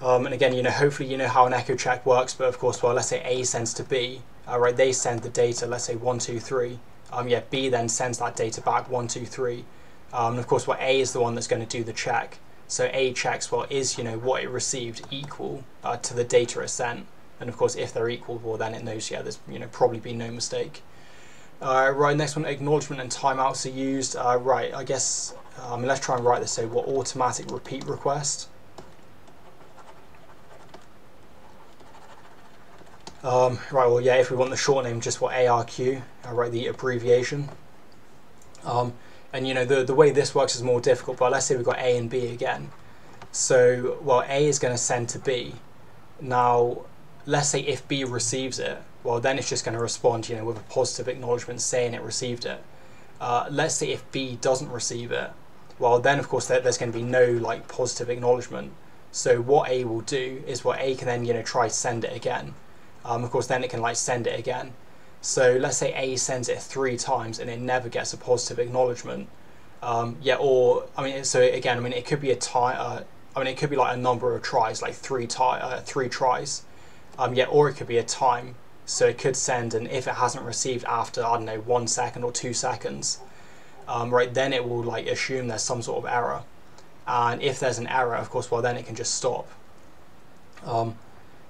Um, and again, you know, hopefully you know how an echo check works, but of course, well, let's say A sends to B, uh, right, they send the data, let's say one, two, three. Um, yeah, B then sends that data back one, two, three, um, and of course, well, A is the one that's going to do the check. So A checks, well, is you know what it received equal uh, to the data it sent, and of course, if they're equal, well, then it knows yeah, there's you know probably been no mistake. Uh, right, next one, acknowledgement and timeouts are used. Uh, right, I guess um, let's try and write this. So, what automatic repeat request? Um, right, well, yeah, if we want the short name, just what A R Q, I write the abbreviation. Um, and, you know, the, the way this works is more difficult, but let's say we've got A and B again. So well, A is going to send to B. Now let's say if B receives it, well then it's just going to respond, you know, with a positive acknowledgement saying it received it. Uh, let's say if B doesn't receive it, well then of course there, there's going to be no like positive acknowledgement. So what A will do is what A can then, you know, try to send it again. Um, of course then it can like send it again. So let's say A sends it three times and it never gets a positive acknowledgement. Um, yeah, or I mean, so again, I mean, it could be a tie. Uh, I mean, it could be like a number of tries, like three tie, uh, three tries. Um, yeah, or it could be a time. So it could send, and if it hasn't received after, I don't know, one second or two seconds, um, right, then it will like assume there's some sort of error. And if there's an error, of course, well, then it can just stop. Um,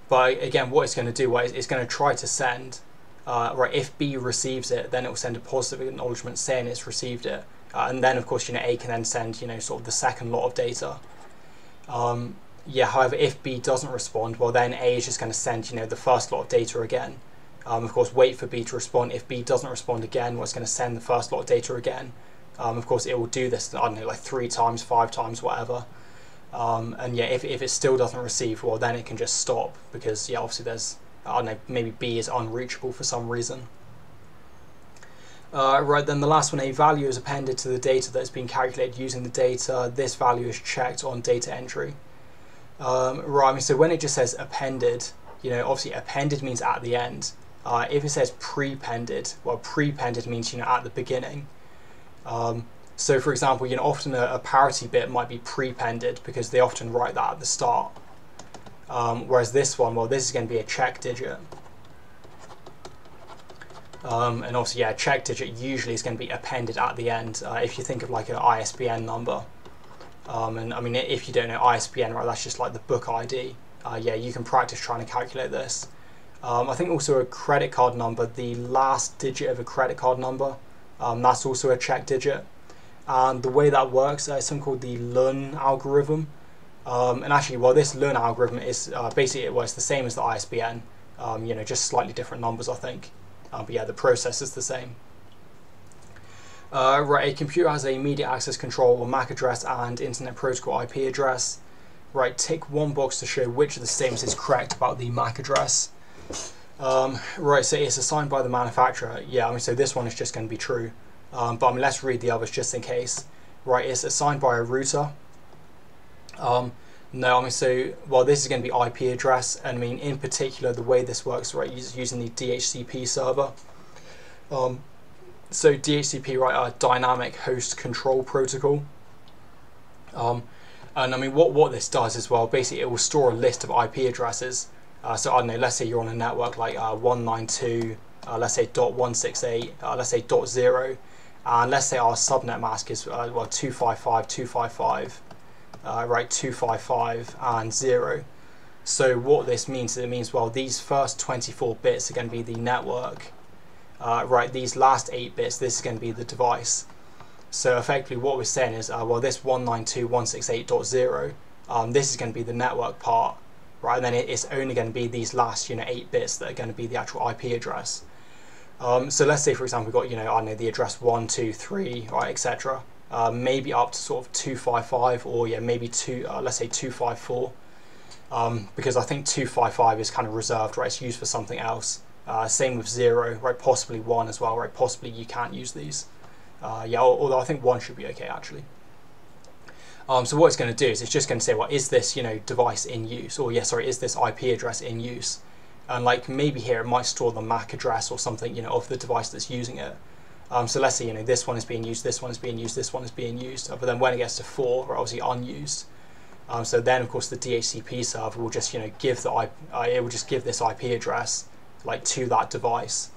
but again, what it's going to do, well, it's going to try to send. Uh, right, if B receives it, then it will send a positive acknowledgement saying it's received it, uh, and then of course, you know, A can then send, you know, sort of the second lot of data. Um, yeah. However, if B doesn't respond, well, then A is just going to send, you know, the first lot of data again. Um, of course, wait for B to respond. If B doesn't respond again, well, it's going to send the first lot of data again. Um, of course, it will do this, I don't know, like three times, five times, whatever. Um, and yeah, if if it still doesn't receive, well, then it can just stop because yeah, obviously there's, I don't know, maybe B is unreachable for some reason. Uh, right, then the last one, a value is appended to the data that's been calculated using the data. This value is checked on data entry. Um, right, I mean, so when it just says appended, you know, obviously appended means at the end. Uh, if it says prepended, well, prepended means, you know, at the beginning. Um, so for example, you know, often a, a parity bit might be prepended because they often write that at the start. Um, whereas this one, well, this is going to be a check digit. Um, and also, yeah, a check digit usually is going to be appended at the end, uh, if you think of like an I S B N number. Um, and I mean, if you don't know I S B N, right, that's just like the book I D. Uh, yeah, you can practice trying to calculate this. Um, I think also a credit card number, the last digit of a credit card number, um, that's also a check digit. And the way that works uh, is something called the Lunn algorithm. Um, and actually, well, this Lunn algorithm is uh, basically it works the same as the I S B N, um, you know, just slightly different numbers, I think. Um, but yeah, the process is the same. Uh, right, a computer has a media access control or M A C address and Internet Protocol I P address. Right, tick one box to show which of the statements is correct about the M A C address. Um, right, so it's assigned by the manufacturer. Yeah, I mean, so this one is just going to be true. Um, but I mean, let's read the others just in case. Right, it's assigned by a router. Um, no, I mean, so, well, this is going to be I P address, and I mean, in particular, the way this works, right, is using the D H C P server. Um, so D H C P, right, our dynamic host control protocol. Um, and I mean, what, what this does is, well, basically, it will store a list of I P addresses. Uh, so, I don't know, let's say you're on a network like uh, one ninety-two, uh, let's say dot one sixty-eight, uh, let's say dot zero, and let's say our subnet mask is, uh, well, two fifty-five, two fifty-five. Uh, right, two fifty-five and zero. So what this means is it means, well, these first twenty-four bits are going to be the network. Uh, right, these last eight bits, this is going to be the device. So effectively what we're saying is, uh, well, this one ninety-two dot one sixty-eight dot zero, um, this is going to be the network part, right? And then it's only going to be these last, you know, eight bits that are going to be the actual I P address. Um, so let's say, for example, we've got, you know, I don't know, the address one two three, right, et cetera. Uh, maybe up to sort of two fifty-five, or yeah, maybe two. Uh, let's say two fifty-four, um, because I think two fifty-five is kind of reserved, right? It's used for something else. Uh, same with zero, right? Possibly one as well, right? Possibly you can't use these. Uh, yeah, although I think one should be okay actually. Um, so what it's going to do is it's just going to say, well, is this, you know, device in use? Or yeah, sorry, is this I P address in use? And like maybe here it might store the M A C address or something, you know, of the device that's using it. Um, so let's say, you know, this one is being used, this one is being used, this one is being used, but then when it gets to four, we're obviously unused. Um, so then, of course, the D H C P server will just, you know, give the I P, uh, it will just give this I P address like to that device.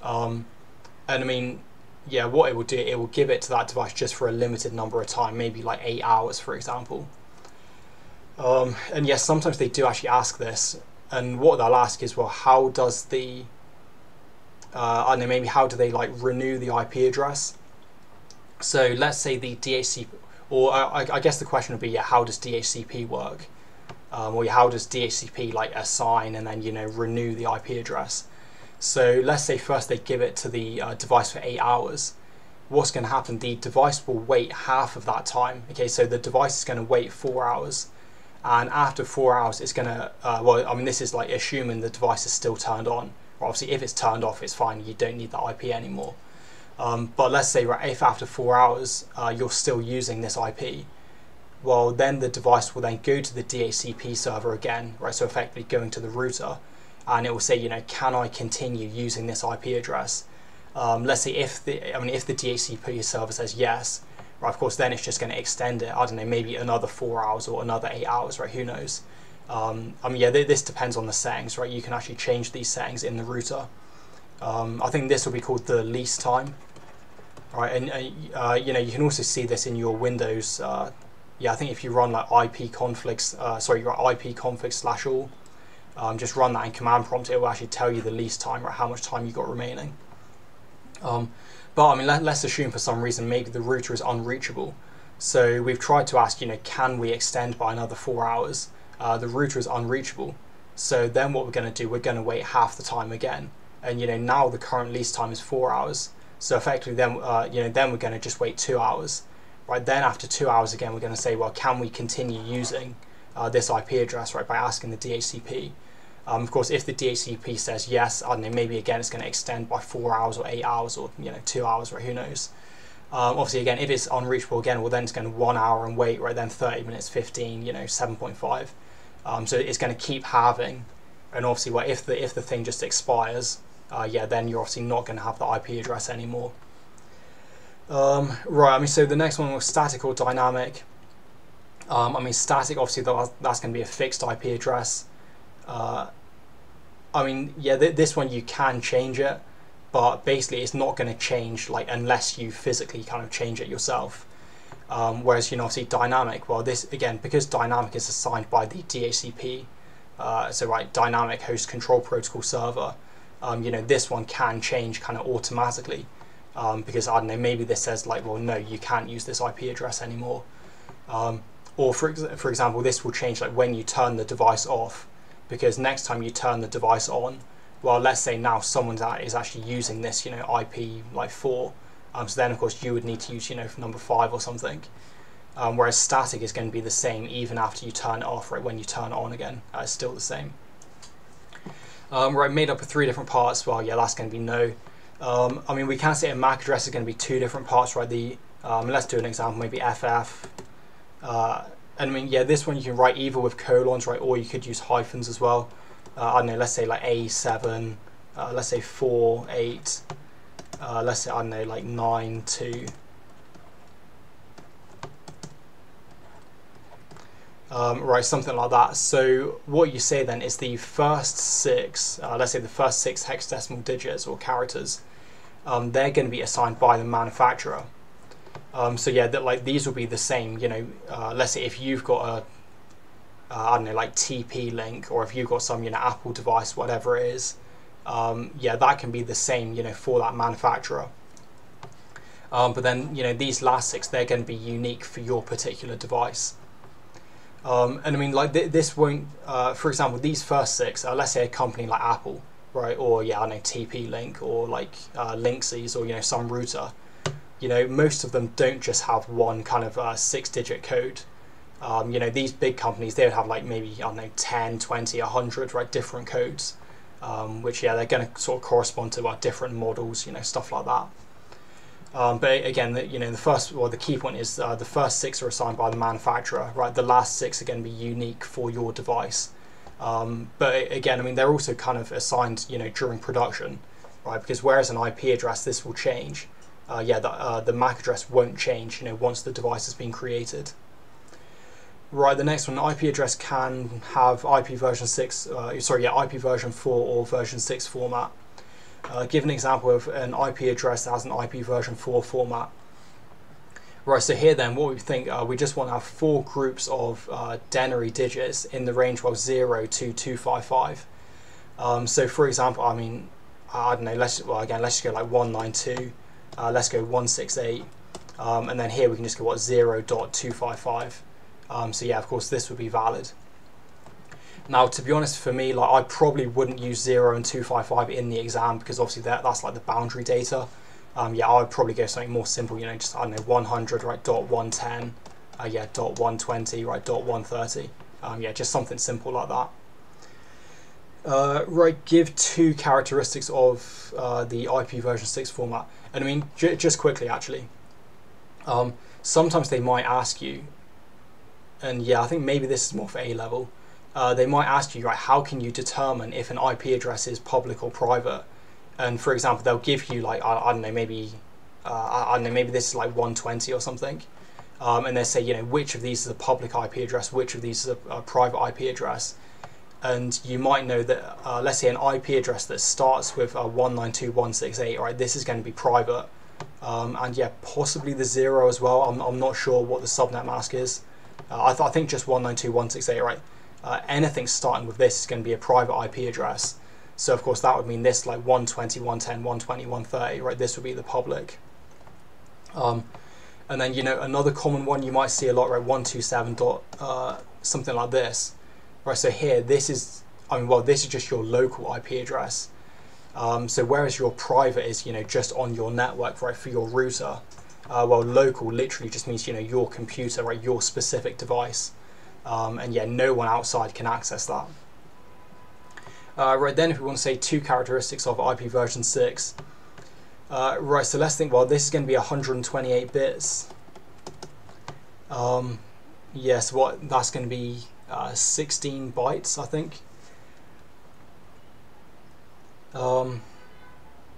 Um, and I mean, yeah, what it will do, it will give it to that device just for a limited number of time, maybe like eight hours, for example. Um, and yes, sometimes they do actually ask this, and what they'll ask is, well, how does the Uh, I don't know, maybe how do they like renew the I P address? So let's say the D H C P, or I, I guess the question would be, yeah, how does D H C P work? Um, or how does D H C P like assign and then, you know, renew the I P address? So let's say first they give it to the uh, device for eight hours. what's going to happen, the device will wait half of that time. Okay, so the device is going to wait four hours, and after four hours it's going to, uh, well, I mean, this is like assuming the device is still turned on. Obviously if it's turned off it's fine, you don't need the I P anymore. Um, but let's say right, if after four hours uh, you're still using this I P, well then the device will then go to the D H C P server again, right? So effectively going to the router, and it will say, you know, can I continue using this I P address? Um, let's say if the, I mean, if the D H C P server says yes, right, of course then it's just going to extend it, I don't know, maybe another four hours or another eight hours, right? Who knows? Um, I mean, yeah, th this depends on the settings, right? You can actually change these settings in the router. Um, I think this will be called the lease time, right? And uh, you know, you can also see this in your Windows. Uh, yeah, I think if you run like I P configs, uh, sorry, your I P config slash all, um, just run that in command prompt. It will actually tell you the lease time, right? How much time you got remaining. Um, but I mean, let, let's assume for some reason maybe the router is unreachable. So we've tried to ask, you know, can we extend by another four hours? Uh, the router is unreachable. So then what we're going to do, we're going to wait half the time again. And you know, now the current lease time is four hours. So effectively, then uh, you know, then we're going to just wait two hours. Right then, after two hours again, we're going to say, well, can we continue using uh, this I P address? Right, by asking the D H C P. Um, of course, if the D H C P says yes, I don't know, maybe again it's going to extend by four hours or eight hours or you know two hours, right? Who knows? Um, obviously, again, if it's unreachable again, well, then it's going to one hour and wait, right? Then thirty minutes, fifteen, you know, seven point five. Um, so it's going to keep halving, and obviously, well, if the if the thing just expires, uh, yeah, then you're obviously not going to have the I P address anymore. Um, right. I mean, so the next one was static or dynamic. Um, I mean, static, obviously, that's going to be a fixed I P address. Uh, I mean, yeah, th this one you can change it, but basically it's not going to change like unless you physically kind of change it yourself. Um, whereas, you know, obviously dynamic, well, this again, because dynamic is assigned by the D H C P, uh, so right, dynamic host control protocol server, um, you know, this one can change kind of automatically um, because I don't know, maybe this says like, well, no, you can't use this I P address anymore. Um, or for, ex for example, this will change like when you turn the device off, because next time you turn the device on, well, let's say now someone that is actually using this, you know, I P like four, um, so then of course you would need to use, you know, number five or something. Um, whereas static is going to be the same even after you turn it off, right? When you turn it on again, uh, it's still the same. Um, right, made up of three different parts. Well, yeah, that's going to be no. Um, I mean, we can say a M A C address is going to be two different parts, right? The um, let's do an example, maybe F F. Uh, And I mean, yeah, this one you can write either with colons, right, or you could use hyphens as well. Uh, I don't know, let's say like A seven, uh, let's say four, eight, uh, let's say, I don't know, like nine, two. Um, right, something like that. So what you say then is the first six, uh, let's say the first six hexadecimal digits or characters, um, they're going to be assigned by the manufacturer. Um, so yeah, that like these will be the same. You know, uh, let's say if you've got a, uh, I don't know, like T P-Link, or if you've got some, you know, Apple device, whatever it is. Um, yeah, that can be the same, you know, for that manufacturer. Um, but then, you know, these last six, they're going to be unique for your particular device. Um, and I mean, like th this won't, uh, for example, these first six. Uh, let's say a company like Apple, right? Or yeah, I don't know, T P-Link, or like uh, Linksys, or you know, some router. You know, most of them don't just have one kind of uh, six-digit code. Um, you know, these big companies, they would have like maybe, I don't know, ten, twenty, a hundred, right, different codes, um, which, yeah, they're going to sort of correspond to our different models, you know, stuff like that. Um, but again, the, you know, the first, well, the key point is uh, the first six are assigned by the manufacturer, right? The last six are going to be unique for your device. Um, but again, I mean, they're also kind of assigned, you know, during production, right? Because whereas an I P address, this will change. Uh, yeah, the, uh, the M A C address won't change, you know, once the device has been created. Right, the next one, I P address can have I P version six, uh, sorry, yeah, I P version four or version six format. Uh, give an example of an I P address that has an I P version four format. Right, so here then, what we think, uh, we just want to have four groups of uh, denary digits in the range of zero to two fifty-five. Um, so for example, I mean, I don't know, let's, well again, let's just go like one ninety-two. Uh, let's go one sixty-eight, um, and then here we can just go what zero point two five five. Um, so yeah, of course this would be valid. Now, to be honest, for me, like I probably wouldn't use zero and two fifty-five in the exam because obviously that that's like the boundary data, Um, yeah, I would probably go something more simple, you know, just, I don't know, one hundred, right, dot one ten, uh, yeah, dot one twenty, right, dot one thirty. Um, yeah, just something simple like that. Uh, right, give two characteristics of uh, the I P version six format. And I mean, j just quickly, actually, um, sometimes they might ask you, and yeah, I think maybe this is more for A level, uh, they might ask you, right, how can you determine if an I P address is public or private? And for example, they'll give you like, I, I don't know, maybe, uh, I don't know, maybe this is like one twenty or something. Um, and they say, you know, which of these is a public I P address, which of these is a, a private I P address. And you might know that, uh, let's say an I P address that starts with uh, one ninety-two dot one sixty-eight, right, this is going to be private. Um, and yeah, possibly the zero as well. I'm, I'm not sure what the subnet mask is. Uh, I, th I think just one ninety-two dot one sixty-eight, right? Uh, anything starting with this is going to be a private I P address. So of course that would mean this, like one twenty, one ten, one twenty, one thirty, right? This would be the public. Um, and then, you know, another common one you might see a lot, right? one twenty-seven dot uh, something like this. Right, so here, this is, I mean, well, this is just your local I P address. Um, so whereas your private is, you know, just on your network, right, for your router, uh, well, local literally just means, you know, your computer, right, your specific device. Um, and yeah, no one outside can access that. Uh, right, then if we want to say two characteristics of I P version six. Uh, right, so let's think, well, this is going to be one hundred twenty-eight bits. Um, yes, yeah, so what, that's going to be... Uh, sixteen bytes, I think. Um,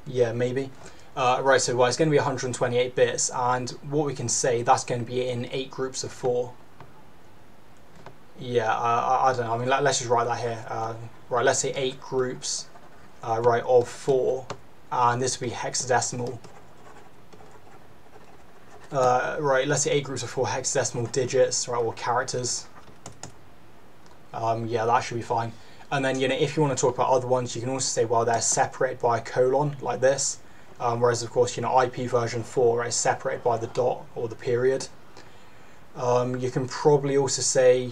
yeah, maybe. Uh, right, so well, it's going to be one hundred twenty-eight bits, and what we can say, that's going to be in eight groups of four. Yeah, uh, I, I don't know. I mean, let, let's just write that here. Uh, right, let's say eight groups, uh, right, of four, and this would be hexadecimal. Uh, right, let's say eight groups of four hexadecimal digits, right, or characters. Um, yeah, that should be fine. And then, you know, if you want to talk about other ones, you can also say, well, they're separated by a colon, like this. Um, whereas, of course, you know, I P version four is separated by the dot or the period. Um, you can probably also say,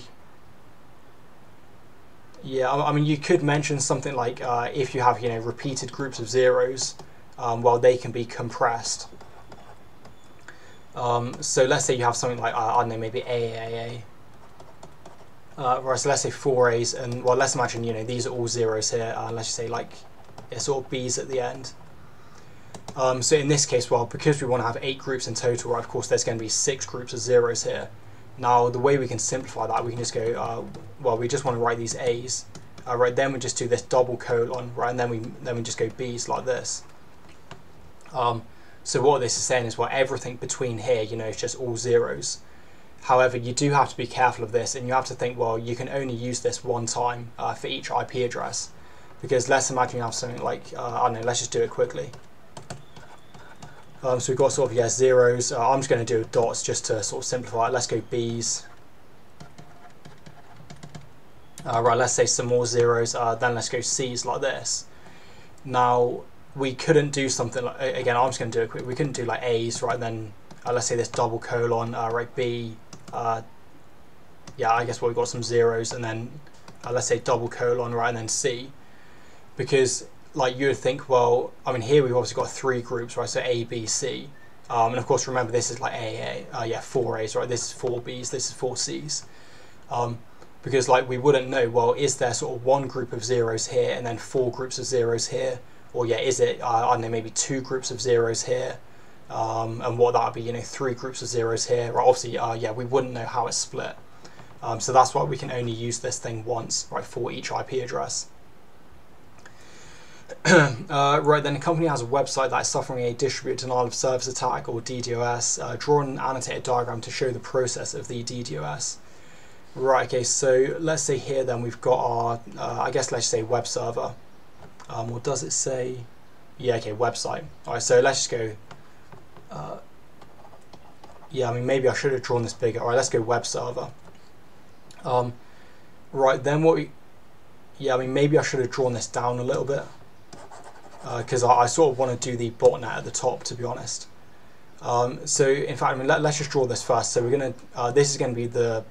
yeah, I, I mean, you could mention something like uh, if you have, you know, repeated groups of zeros, um, well, they can be compressed. Um, so let's say you have something like, uh, I don't know, maybe A A A. Uh, right, so let's say four A's, and well, let's imagine, you know, these are all zeros here, uh, let's just say like it's all B's at the end. Um, so in this case, well, because we want to have eight groups in total, right, of course there's going to be six groups of zeros here. Now the way we can simplify that, we can just go, uh, well, we just want to write these A's, uh, right, then we just do this double colon, right, and then we then we just go B's like this. Um, so what this is saying is, well, everything between here, you know, it's just all zeros. However, you do have to be careful of this, and you have to think, well, you can only use this one time uh, for each I P address, because let's imagine you have something like, uh, I don't know, let's just do it quickly. Um, so we've got sort of, yeah, zeros, uh, I'm just going to do dots just to sort of simplify it. Let's go B's. Uh, right, let's say some more zeros, uh, then let's go C's like this. Now, we couldn't do something, like, again, I'm just going to do it quick, we couldn't do like A's, right, then uh, let's say this double colon, uh, right, B, Uh, yeah, I guess, well, we've got some zeros, and then uh, let's say double colon, right, and then C, because like you would think, well, I mean, here we've obviously got three groups, right, so A, B, C, um, and of course remember this is like A, A, uh, yeah, four A's, right, this is four B's, this is four C's, um, because like we wouldn't know, well, is there sort of one group of zeros here and then four groups of zeros here, or yeah, is it, uh, I don't know, maybe two groups of zeros here. Um, and what that would be, you know, three groups of zeros here, right, obviously, uh, yeah, we wouldn't know how it's split. Um, so that's why we can only use this thing once, right, for each I P address. uh, right, then a company has a website that is suffering a distributed denial of service attack, or D D o S. Uh, draw an annotated diagram to show the process of the D D o S. Right, okay, so let's say here then we've got our, uh, I guess let's say web server. Um, or does it say, yeah, okay, website. All right, so let's just go. Uh, yeah, I mean, maybe I should have drawn this bigger. All right, let's go web server. Um, right, then what we... Yeah, I mean, maybe I should have drawn this down a little bit, because uh, I, I sort of want to do the botnet at the top, to be honest. Um, so, in fact, I mean, let, let's just draw this first. So we're going to... Uh, this is going to be the...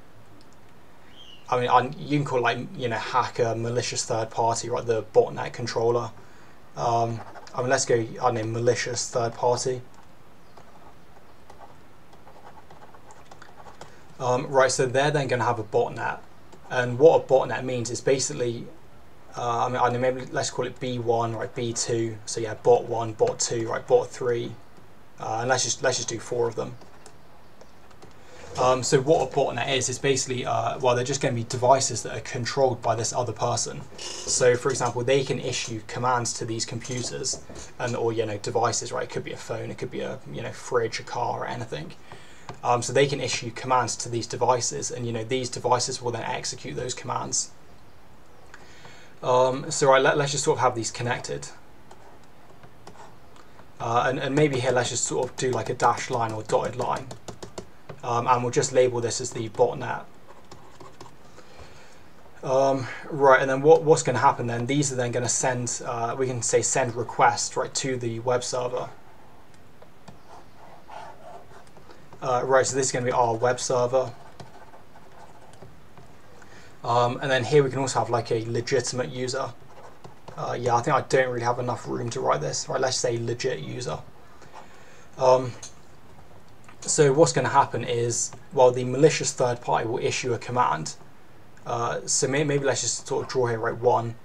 I mean, I, you can call it, like, you know, hacker, malicious third party, right? The botnet controller. Um, Um, let's go, I mean, malicious third party. Um, right, so they're then going to have a botnet, and what a botnet means is basically, uh, I mean, I mean, maybe let's call it B one, right? B two. So yeah, bot one, bot two, right? Bot three, uh, and let's just let's just do four of them. Um, so what a botnet is, is basically, uh, well, they're just going to be devices that are controlled by this other person. So, for example, they can issue commands to these computers, and or you know devices, right? It could be a phone, it could be a you know fridge, a car, or anything. Um, so they can issue commands to these devices, and you know these devices will then execute those commands. Um, so right, let, let's just sort of have these connected, uh, and, and maybe here let's just sort of do like a dashed line or dotted line, um, and we'll just label this as the botnet. Um, right, and then what, what's going to happen then? These are then going to send. Uh, we can say send request right to the web server. Uh, right, so this is going to be our web server, um, and then here we can also have like a legitimate user. Uh, yeah, I think I don't really have enough room to write this. Right, let's say legit user. Um, so what's going to happen is, well, the malicious third party will issue a command. Uh, so may maybe let's just sort of draw here, right? One.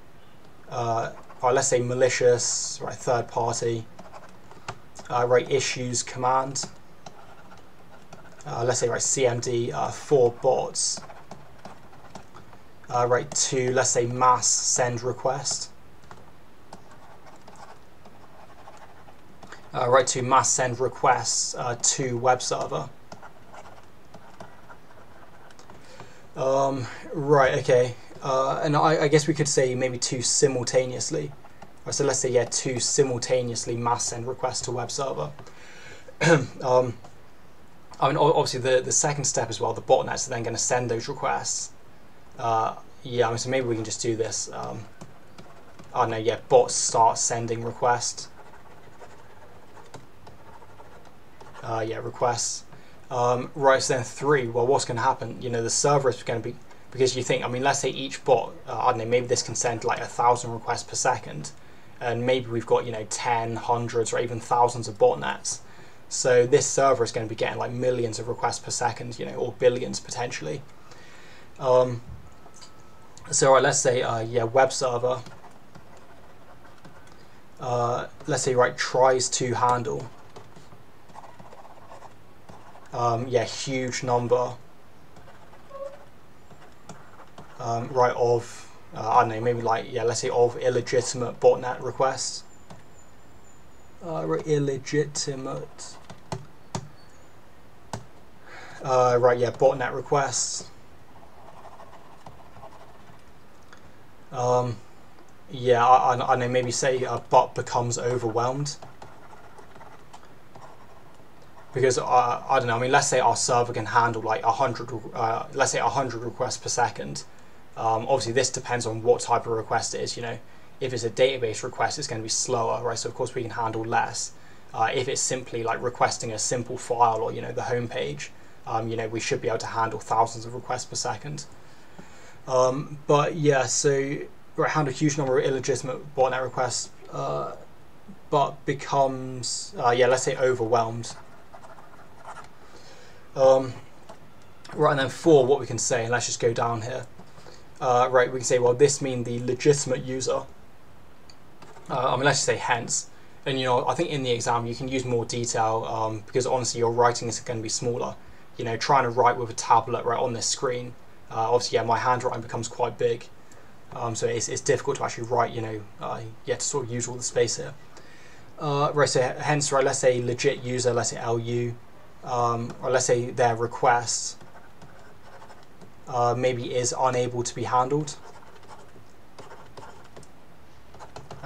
Uh, right, let's say malicious, right? Third party. Uh, right, issues command. Uh, let's say right C M D uh, for bots. Uh, right to let's say mass send request. Uh, right to mass send requests uh, to web server. Um, right. Okay. Uh, and I, I guess we could say maybe two simultaneously. Right, so let's say yeah, two simultaneously mass send requests to web server. um, I mean, obviously, the, the second step as well, the botnets are then going to send those requests. Uh, yeah, I mean, so maybe we can just do this. Um, I don't know, yeah, bots start sending requests. Uh, yeah, requests. Um, right, so then three, well, what's going to happen? You know, the server is going to be, because you think, I mean, let's say each bot, uh, I don't know, maybe this can send like a thousand requests per second. And maybe we've got, you know, ten, hundreds, or even thousands of botnets. So this server is going to be getting like millions of requests per second, you know, or billions potentially. Um, so right, let's say, uh, yeah, web server. Uh, let's say, right, tries to handle. Um, yeah, huge number. Um, right, of, uh, I don't know, maybe like, yeah, let's say of illegitimate botnet requests. Uh, illegitimate. Uh, right, yeah, botnet requests. Um, yeah, I, I, I know, maybe say a bot becomes overwhelmed. Because, uh, I don't know, I mean, let's say our server can handle like one hundred, uh, let's say one hundred requests per second. Um, obviously, this depends on what type of request it is, you know. If it's a database request, it's going to be slower, right? So of course we can handle less. Uh, if it's simply like requesting a simple file or you know the home page, um, you know we should be able to handle thousands of requests per second. Um, but yeah, so right, handle a huge number of illegitimate botnet requests, uh, but becomes uh, yeah, let's say overwhelmed. Um, right, and then four, what we can say, and let's just go down here. Uh, right, we can say, well, this means the legitimate user. Uh, I mean, let's just say hence, and you know, I think in the exam you can use more detail um, because honestly, your writing is going to be smaller. You know, trying to write with a tablet right on this screen, uh, obviously, yeah, my handwriting becomes quite big, um, so it's it's difficult to actually write. You know, uh, you have to sort of use all the space here. Uh, right, so hence, right, let's say legit user, let's say L U, um, or let's say their request uh, maybe is unable to be handled.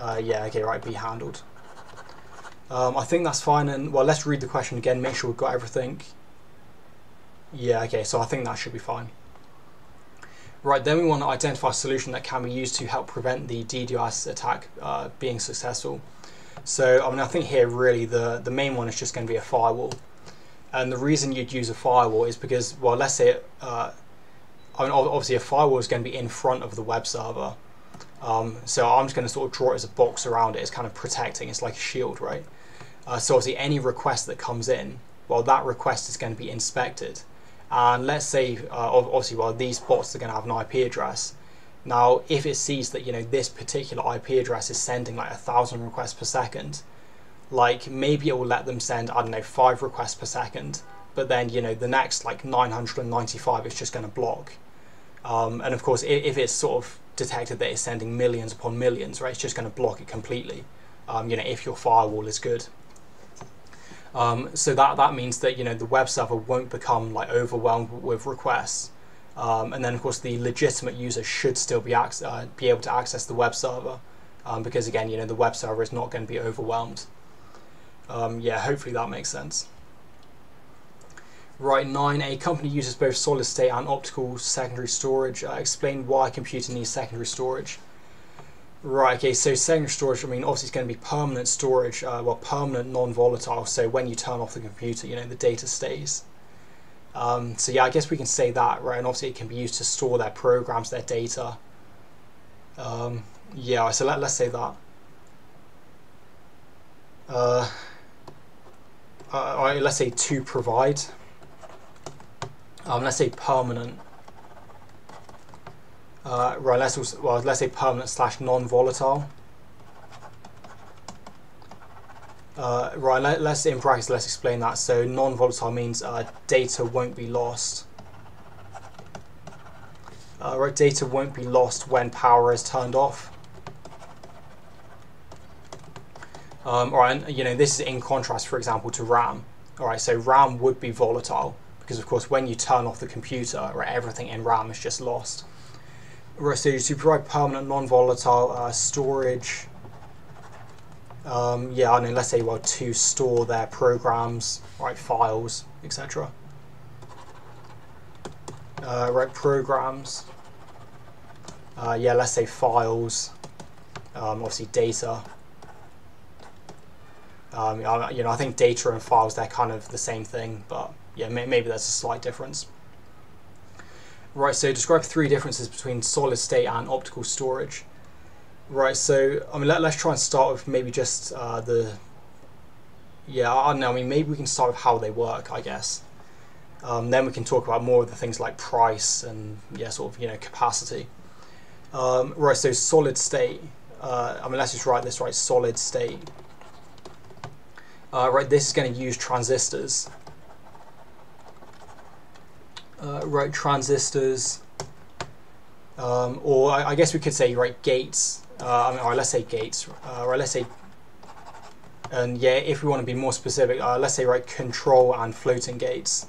Uh, yeah, okay, right, be handled. Um, I think that's fine, and well, let's read the question again, make sure we've got everything. Yeah, okay, so I think that should be fine. Right, then we want to identify a solution that can be used to help prevent the DDoS attack uh, being successful. So, I mean, I think here really the, the main one is just going to be a firewall. And the reason you'd use a firewall is because, well, let's say, uh, I mean, obviously a firewall is going to be in front of the web server. Um, so I'm just going to sort of draw it as a box around it. It's kind of protecting, it's like a shield, right? Uh, so obviously any request that comes in, well, that request is going to be inspected. And let's say, uh, obviously, well, these bots are going to have an I P address. Now, if it sees that, you know, this particular I P address is sending like a thousand requests per second, like maybe it will let them send, I don't know, five requests per second. But then, you know, the next like nine hundred ninety-five is just going to block. Um, and of course, if, if it's sort of detected that it's sending millions upon millions, right, it's just going to block it completely, um, you know, if your firewall is good. Um, so that, that means that, you know, the web server won't become like overwhelmed with requests. Um, and then, of course, the legitimate user should still be, ac uh, be able to access the web server, um, because, again, you know, the web server is not going to be overwhelmed. Um, yeah, hopefully that makes sense. Right, nine, a company uses both solid state and optical secondary storage. Uh, explain why a computer needs secondary storage. Right, okay, so secondary storage, I mean, obviously it's going to be permanent storage, uh, well, permanent non-volatile, so when you turn off the computer, you know, the data stays. Um, so yeah, I guess we can say that, right, and obviously it can be used to store their programs, their data. Um, yeah, so let, let's say that. Uh, uh, let's say to provide. Um, let's say permanent. Uh, right, let's also, well, let's say permanent slash non-volatile. Uh, right, let, let's in practice, let's explain that. So non-volatile means uh, data won't be lost. Uh, right, data won't be lost when power is turned off. Um, all right, and, you know, this is in contrast, for example, to RAM. All right, so RAM would be volatile because, of course, when you turn off the computer, right, everything in RAM is just lost. So to provide permanent non-volatile uh, storage, um, yeah, I mean, let's say, well, to store their programs, right, files, et cetera. Uh, right, programs, uh, yeah, let's say files, um, obviously data. Um, you know, I think data and files, they're kind of the same thing, but yeah, maybe there's a slight difference. Right, so describe three differences between solid state and optical storage. Right, so I mean, let, let's try and start with maybe just uh, the, yeah, I don't know, I mean, maybe we can start with how they work, I guess. Um, then we can talk about more of the things like price and, yeah, sort of, you know, capacity. Um, right, so solid state, uh, I mean, let's just write this, right, solid state. Uh, right, this is going to use transistors. Uh, right, transistors, um, or I, I guess we could say, right, gates. Uh, I mean, all right, let's say gates. Uh, right, let's say, and yeah, if we want to be more specific, uh, let's say, right, control and floating gates.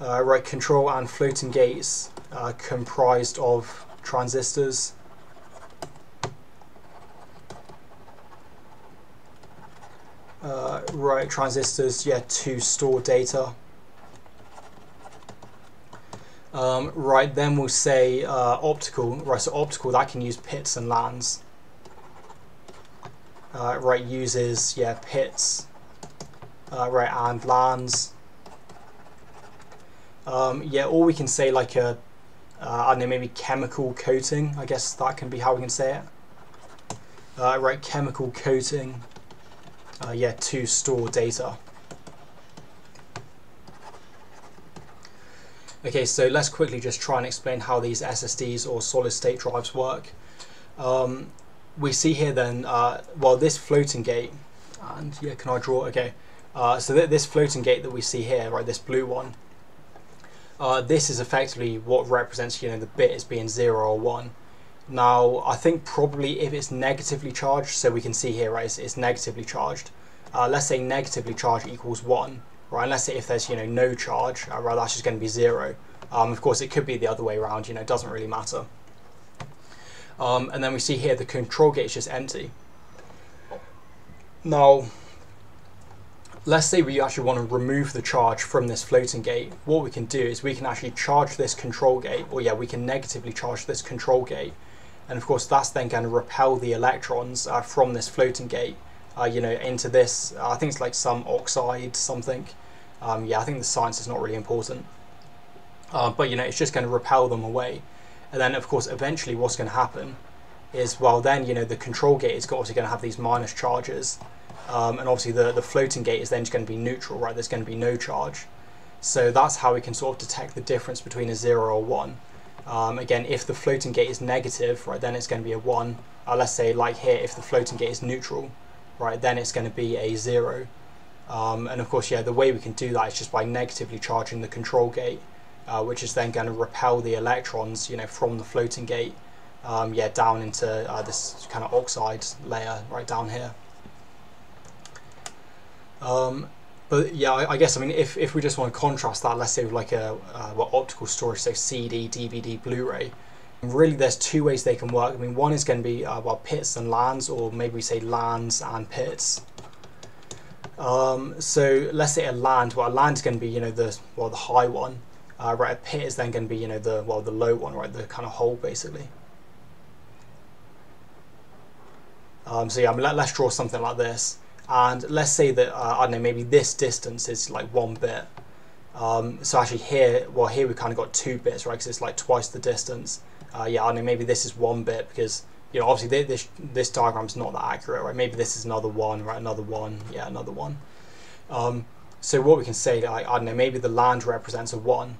Uh, right, control and floating gates uh, comprised of transistors. Uh, right, transistors, yeah, to store data. Um, right, then we'll say uh, optical. Right, so optical, that can use pits and LANs. Uh, right, uses, yeah, pits, uh, right, and LANs. Um, yeah, or we can say like a, uh, I don't know, maybe chemical coating. I guess that can be how we can say it. Uh, right, chemical coating. Uh, yeah, to store data. Okay, so let's quickly just try and explain how these S S Ds or solid state drives work. Um, we see here then, uh, well, this floating gate, and yeah, can I draw? Okay, uh, so th this floating gate that we see here, right, this blue one, uh, this is effectively what represents, you know, the bit as being zero or one. Now, I think probably if it's negatively charged, so we can see here, right, it's, it's negatively charged. Uh, let's say negatively charged equals one, right? And let's say if there's, you know, no charge, uh, right, that's just going to be zero. Um, of course, it could be the other way around, you know, it doesn't really matter. Um, and then we see here the control gate is just empty. Now, let's say we actually want to remove the charge from this floating gate. What we can do is we can actually charge this control gate, or yeah, we can negatively charge this control gate. And of course, that's then going to repel the electrons uh, from this floating gate, uh, you know, into this, uh, I think it's like some oxide, something. Um, yeah, I think the science is not really important. uh, but you know, it's just going to repel them away. And then of course eventually what's going to happen is, well then, you know, the control gate is also going to have these minus charges, um, and obviously the, the floating gate is then just going to be neutral, right? There's going to be no charge. So that's how we can sort of detect the difference between a zero or one. Um, again, if the floating gate is negative, right, then it's going to be a one. Uh, let's say like here, if the floating gate is neutral, right, then it's going to be a zero. Um, and of course, yeah, the way we can do that is just by negatively charging the control gate, uh, which is then going to repel the electrons, you know, from the floating gate, um, yeah, down into uh, this kind of oxide layer right down here. Um, but yeah, I, I guess I mean if if we just want to contrast that, let's say with like a uh, what optical storage, so C D, D V D, Blu-ray. Really, there's two ways they can work. I mean, one is going to be uh, well pits and LANs, or maybe we say LANs and pits. Um, so let's say a LAN. Well, a LAN is going to be, you know, the well the high one, uh, right? A pit is then going to be, you know, the well the low one, right? The kind of hole basically. Um, so yeah, I mean, let, let's draw something like this, and let's say that uh, I don't know, maybe this distance is like one bit. Um, so actually here, well here we kind of got two bits, right? Because it's like twice the distance. Uh, yeah, I don't know, maybe this is one bit because, you know, obviously they, this this diagram is not that accurate, right? Maybe this is another one, right? Another one, yeah, another one. Um, so what we can say, like, I don't know, maybe the land represents a one.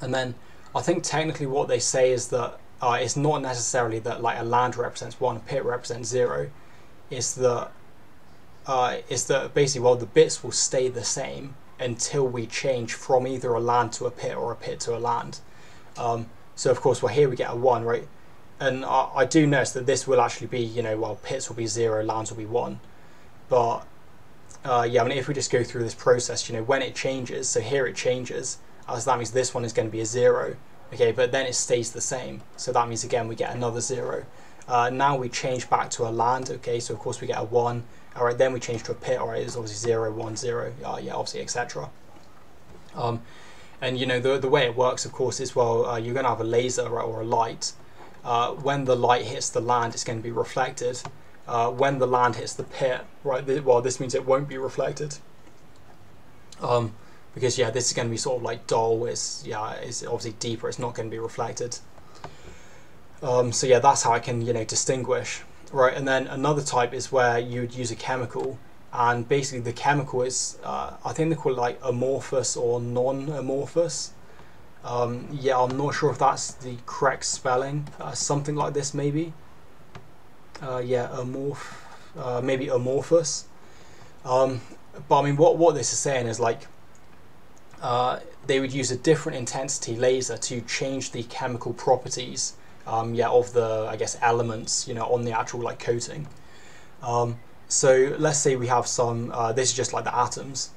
And then I think technically what they say is that uh, it's not necessarily that like a land represents one, a pit represents zero. It's that uh, it's that basically, well, the bits will stay the same until we change from either a land to a pit or a pit to a land. Um, So of course, well here we get a one, right? And I, I do notice that this will actually be, you know, well pits will be zero, lands will be one. But uh, yeah, I mean, if we just go through this process, you know, when it changes, so here it changes, uh, so that means this one is going to be a zero, okay? But then it stays the same, so that means again we get another zero. Uh, now we change back to a land, okay? So of course we get a one. All right, then we change to a pit. All right, it's obviously zero, one, zero, uh, yeah, obviously, et cetera. Um, And you know, the, the way it works, of course, is, well, uh, you're going to have a laser, right, or a light. Uh, when the light hits the land, it's going to be reflected. Uh, when the land hits the pit, right, th well, this means it won't be reflected. Um, because, yeah, this is going to be sort of like dull. It's, yeah, it's obviously deeper. It's not going to be reflected. Um, so, yeah, that's how I can, you know, distinguish, right? And then another type is where you'd use a chemical. And basically the chemical is, uh, I think they call it like amorphous or non-amorphous. Um, yeah, I'm not sure if that's the correct spelling. Uh, something like this maybe. Uh, yeah, amorph, uh, maybe amorphous. Um, but I mean, what, what this is saying is like, uh, they would use a different intensity laser to change the chemical properties, um, yeah, of the, I guess, elements, you know, on the actual like coating. Um, So let's say we have some, uh, this is just like the atoms.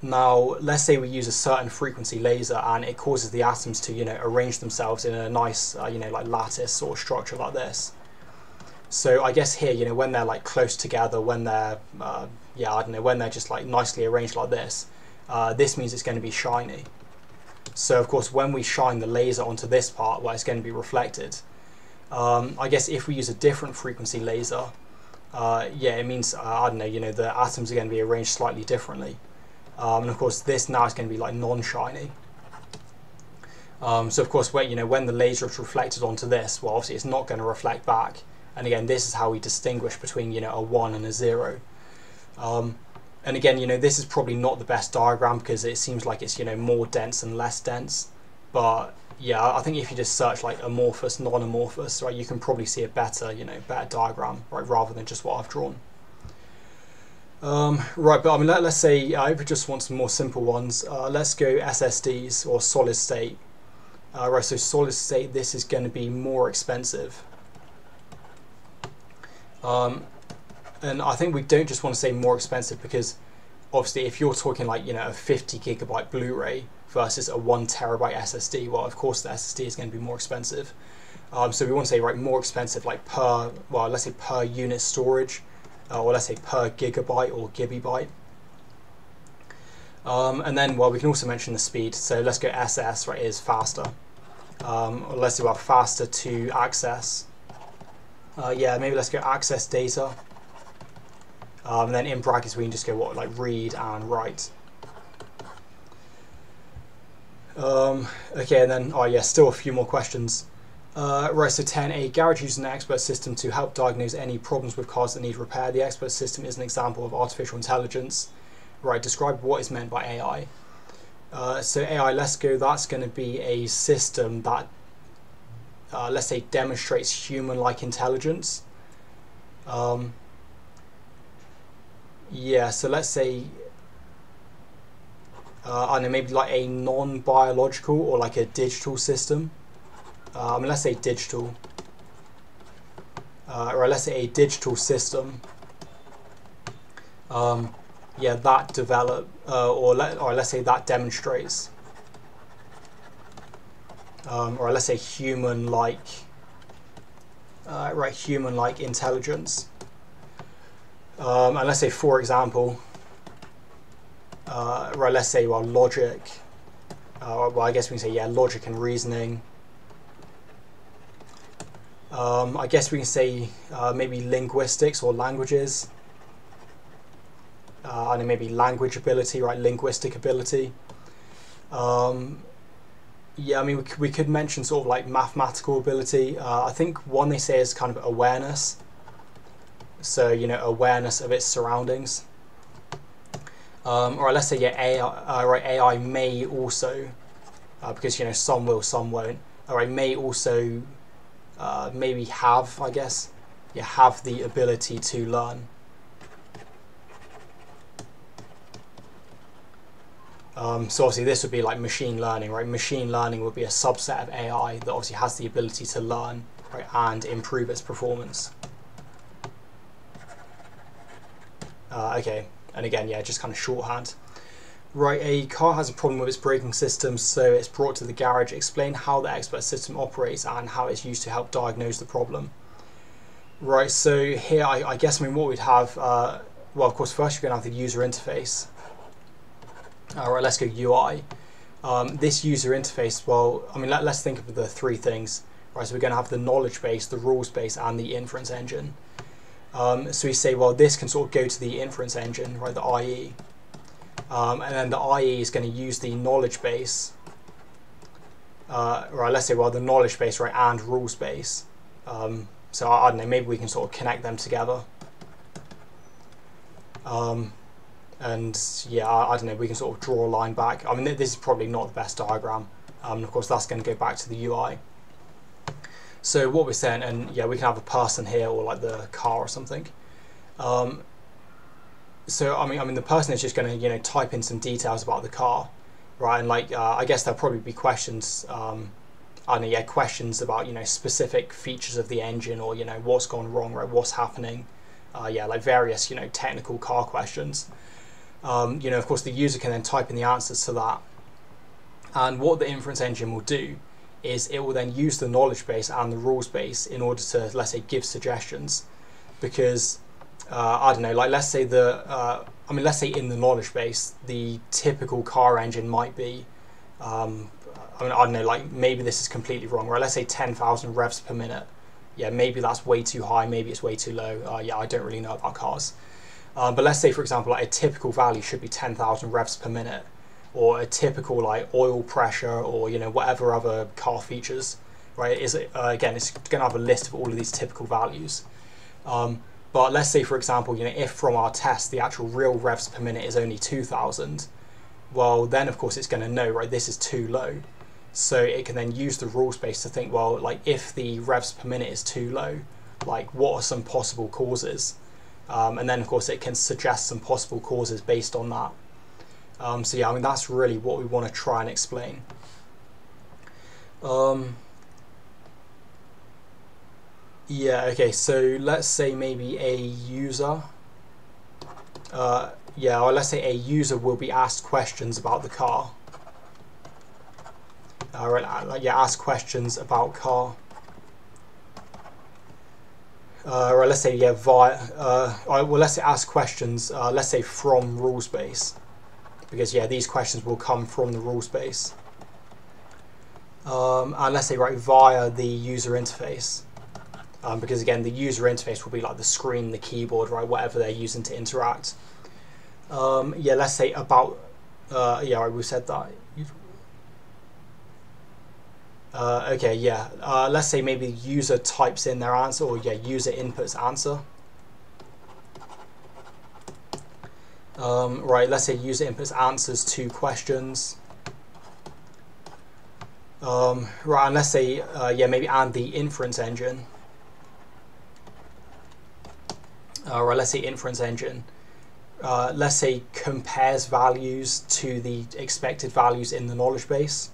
Now, let's say we use a certain frequency laser and it causes the atoms to, you know, arrange themselves in a nice, uh, you know, like lattice sort of structure like this. So I guess here, you know, when they're like close together, when they're, uh, yeah, I don't know, when they're just like nicely arranged like this, uh, this means it's going to be shiny. So of course, when we shine the laser onto this part, well, it's going to be reflected. Um, I guess if we use a different frequency laser, Uh, yeah, it means, uh, I don't know, you know, the atoms are going to be arranged slightly differently. Um, and of course, this now is going to be like non-shiny. Um, so of course, when, you know, when the laser is reflected onto this, well, obviously it's not going to reflect back. And again, this is how we distinguish between, you know, a one and a zero. Um, and again, you know, this is probably not the best diagram because it seems like it's, you know, more dense and less dense. But yeah, I think if you just search like amorphous, non-amorphous, right, you can probably see a better, you know, better diagram, right, rather than just what I've drawn. Um, right, but I mean, let, let's say uh, if we just want some more simple ones, uh, let's go S S Ds or solid state. Uh, right, so solid state, this is going to be more expensive. Um, and I think we don't just want to say more expensive because obviously if you're talking like, you know, a fifty gigabyte Blu-ray versus a one terabyte S S D, well, of course the S S D is going to be more expensive. Um, so we want to say, right, more expensive, like per, well, let's say per unit storage, uh, or let's say per gigabyte or gibibyte. Um, and then, well, we can also mention the speed. So let's go S S, right, is faster. Um, or let's say, well, faster to access. Uh, yeah, maybe let's go access data. Um, and then in brackets, we can just go what, like read and write. Um, okay, and then, oh yeah, still a few more questions. Uh, right, so ten, a garage uses an expert system to help diagnose any problems with cars that need repair. The expert system is an example of artificial intelligence. Right, describe what is meant by A I. Uh, so A I, let's go, that's going to be a system that, uh, let's say, demonstrates human-like intelligence. Um, yeah, so let's say, uh, I don't know, maybe like a non-biological or like a digital system. Um, let's say digital, uh, or let's say a digital system. Um, yeah, that develop, uh, or let, or let's say that demonstrates, um, or let's say human-like, uh, right, human-like intelligence. Um, and let's say, for example, uh, right, let's say, well, logic. Uh, well, I guess we can say, yeah, logic and reasoning. Um, I guess we can say uh, maybe linguistics or languages, uh, and then maybe language ability, right? Linguistic ability. Um, yeah, I mean, we could, we could mention sort of like mathematical ability. Uh, I think one they say is kind of awareness. So, you know, awareness of its surroundings. Um, or let's say, yeah, A I, uh, right, A I may also, uh, because, you know, some will, some won't. All right, may also... Uh, maybe have, I guess, yeah, have the ability to learn. Um, so obviously this would be like machine learning, right? Machine learning would be a subset of A I that obviously has the ability to learn, right, and improve its performance. Uh, okay, and again, yeah, just kind of shorthand. Right, a car has a problem with its braking system, so it's brought to the garage. Explain how the expert system operates and how it's used to help diagnose the problem. Right, so here, I, I guess, I mean, what we'd have, uh, well, of course, first you're going to have the user interface. All right, let's go U I. Um, this user interface, well, I mean, let, let's think of the three things. Right, so we're going to have the knowledge base, the rules base, and the inference engine. Um, so we say, well, this can sort of go to the inference engine, right, the I E. Um, and then the I E is going to use the knowledge base, uh, right, let's say, well, the knowledge base, right, and rules base. Um, so I, I don't know, maybe we can sort of connect them together. Um, and yeah, I, I don't know, we can sort of draw a line back. I mean, th this is probably not the best diagram. Um, and of course, that's going to go back to the U I. So what we're saying, and yeah, we can have a person here or like the car or something. Um, So I mean, I mean, the person is just going to, you know, type in some details about the car, right? And like, uh, I guess there'll probably be questions. Um, I don't know, yeah, questions about, you know, specific features of the engine, or, you know, what's gone wrong, right? What's happening? Uh, yeah, like various, you know, technical car questions. Um, you know, of course, the user can then type in the answers to that. And what the inference engine will do is it will then use the knowledge base and the rules base in order to, let's say, give suggestions, because. Uh, I don't know, like let's say the, uh, I mean, let's say in the knowledge base, the typical car engine might be, um, I mean, I don't know, like maybe this is completely wrong, right? Let's say ten thousand revs per minute. Yeah, maybe that's way too high, maybe it's way too low. Uh, yeah, I don't really know about cars. Uh, but let's say, for example, like a typical value should be ten thousand revs per minute, or a typical like oil pressure, or, you know, whatever other car features, right? Is it, uh, again, it's going to have a list of all of these typical values. Um, But let's say, for example, you know, if from our test the actual real revs per minute is only two thousand, well, then of course it's going to know, right, this is too low. So it can then use the rules base to think, well, like if the revs per minute is too low, like what are some possible causes? Um, and then of course it can suggest some possible causes based on that. Um, so yeah, I mean, that's really what we want to try and explain. Um, Yeah, okay, so let's say maybe a user, uh, yeah, or let's say a user will be asked questions about the car. Uh, right, yeah, ask questions about car. Uh, or let's say, yeah, via, uh, well, let's say ask questions, uh, let's say from rules base, because, yeah, these questions will come from the rules base. Um, and let's say, right, via the user interface. Um, because again, the user interface will be like the screen, the keyboard, right? Whatever they're using to interact. Um, yeah, let's say about, uh, yeah, right, we said that. Uh, okay, yeah, uh, let's say maybe user types in their answer, or yeah, user inputs answer. Um, right, let's say user inputs answers to questions. Um, right, and let's say, uh, yeah, maybe and the inference engine. Uh, right, let's say inference engine. Uh, let's say compares values to the expected values in the knowledge base.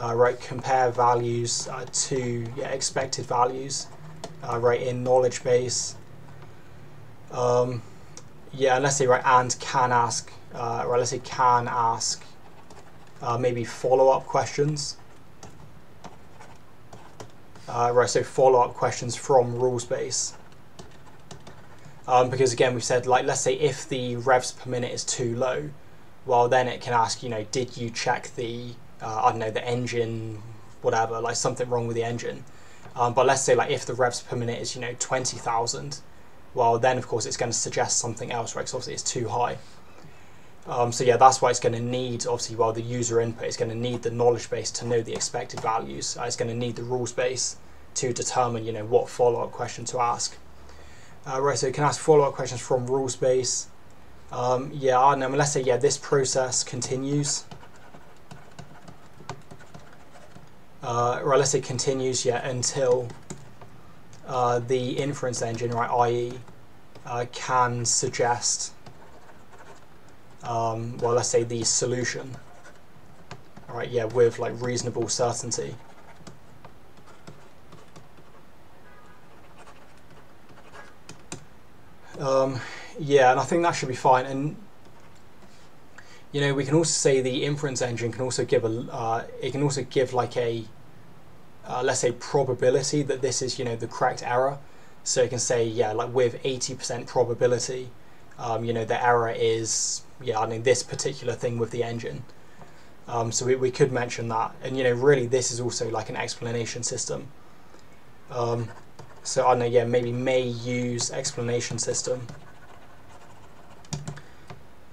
Uh, right, compare values uh, to yeah, expected values. Uh, right, in knowledge base. Um, yeah, and let's say right and can ask. Uh, right, let's say can ask. Uh, maybe follow-up questions. Uh, right, so follow-up questions from rules base. Um, because again, we've said, like, let's say if the revs per minute is too low, well, then it can ask, you know, did you check the, uh, I don't know, the engine, whatever, like something wrong with the engine. Um, but let's say, like, if the revs per minute is, you know, twenty thousand, well, then, of course, it's going to suggest something else, right? Because obviously it's too high. Um, so, yeah, that's why it's going to need, obviously, well, the user input is going to need the knowledge base to know the expected values. Uh, it's going to need the rules base to determine, you know, what follow-up question to ask. Uh, right, so you can ask follow-up questions from rules base. Um, yeah, I don't know, I mean, let's say, yeah, this process continues. Uh, right, let's say continues, yeah, until uh, the inference engine, right, that is, uh, can suggest, um, well, let's say the solution, right, yeah, with, like, reasonable certainty. Um, yeah, and I think that should be fine. And you know, we can also say the inference engine can also give a uh, it can also give like a uh, let's say probability that this is, you know, the correct error. So it can say, yeah, like with eighty percent probability, um, you know, the error is, yeah, I mean, this particular thing with the engine. Um, so we, we could mention that, and you know, really this is also like an explanation system. Um, So I don't know, yeah, maybe may use explanation system.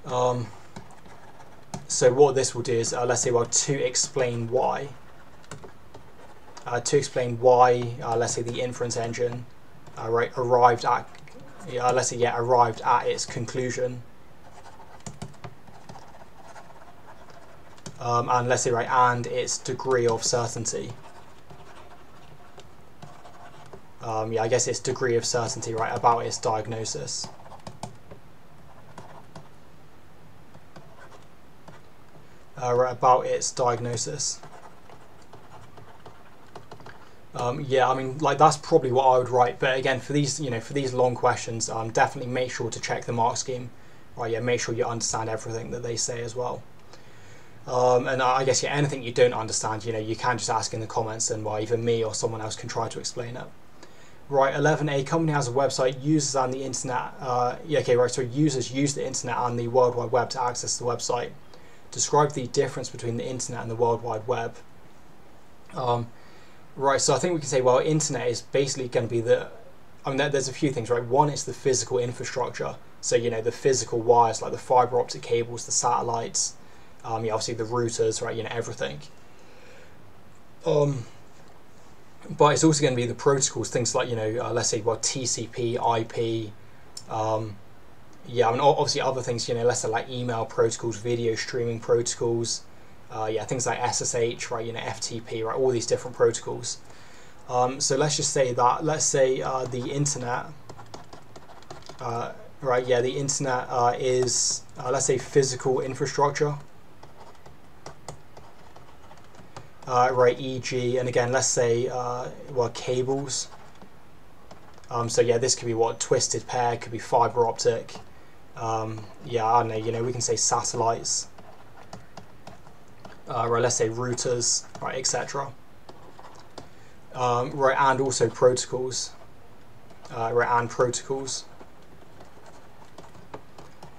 Um, so what this will do is, uh, let's say, well, to explain why. Uh, to explain why, uh, let's say, the inference engine, uh, right, arrived at, uh, let's say, yeah, arrived at its conclusion. Um, and let's say, right, and its degree of certainty. Um, yeah, I guess it's degree of certainty, right, about its diagnosis. Uh, right, about its diagnosis. Um, yeah, I mean, like, that's probably what I would write. But again, for these, you know, for these long questions, um, definitely make sure to check the mark scheme. Right, yeah, make sure you understand everything that they say as well. Um, and I guess, yeah, anything you don't understand, you know, you can just ask in the comments, and well, either me or someone else can try to explain it. Right, eleven A, company has a website, users and the internet, uh, yeah, okay, right, so users use the internet and the World Wide Web to access the website. Describe the difference between the internet and the World Wide Web. Um, right, so I think we can say, well, internet is basically going to be the, I mean, there's a few things, right? One is the physical infrastructure. So, you know, the physical wires, like the fiber optic cables, the satellites, Um, yeah, obviously the routers, right, you know, everything. Um, but it's also going to be the protocols, things like, you know, uh, let's say, well, T C P, I P, um, yeah, I mean, obviously other things, you know, let's say like email protocols, video streaming protocols, uh, yeah, things like S S H, right, you know, F T P, right, all these different protocols. Um, so let's just say that, let's say uh, the internet, uh, right, yeah, the internet uh, is, uh, let's say, physical infrastructure. Uh, right, for example, and again, let's say, uh, well, cables. Um, so yeah, this could be what, twisted pair, could be fiber optic. Um, yeah, I don't know, you know, we can say satellites. Uh, right, let's say routers, right, et cetera. Um, right, and also protocols. Uh, right, and protocols.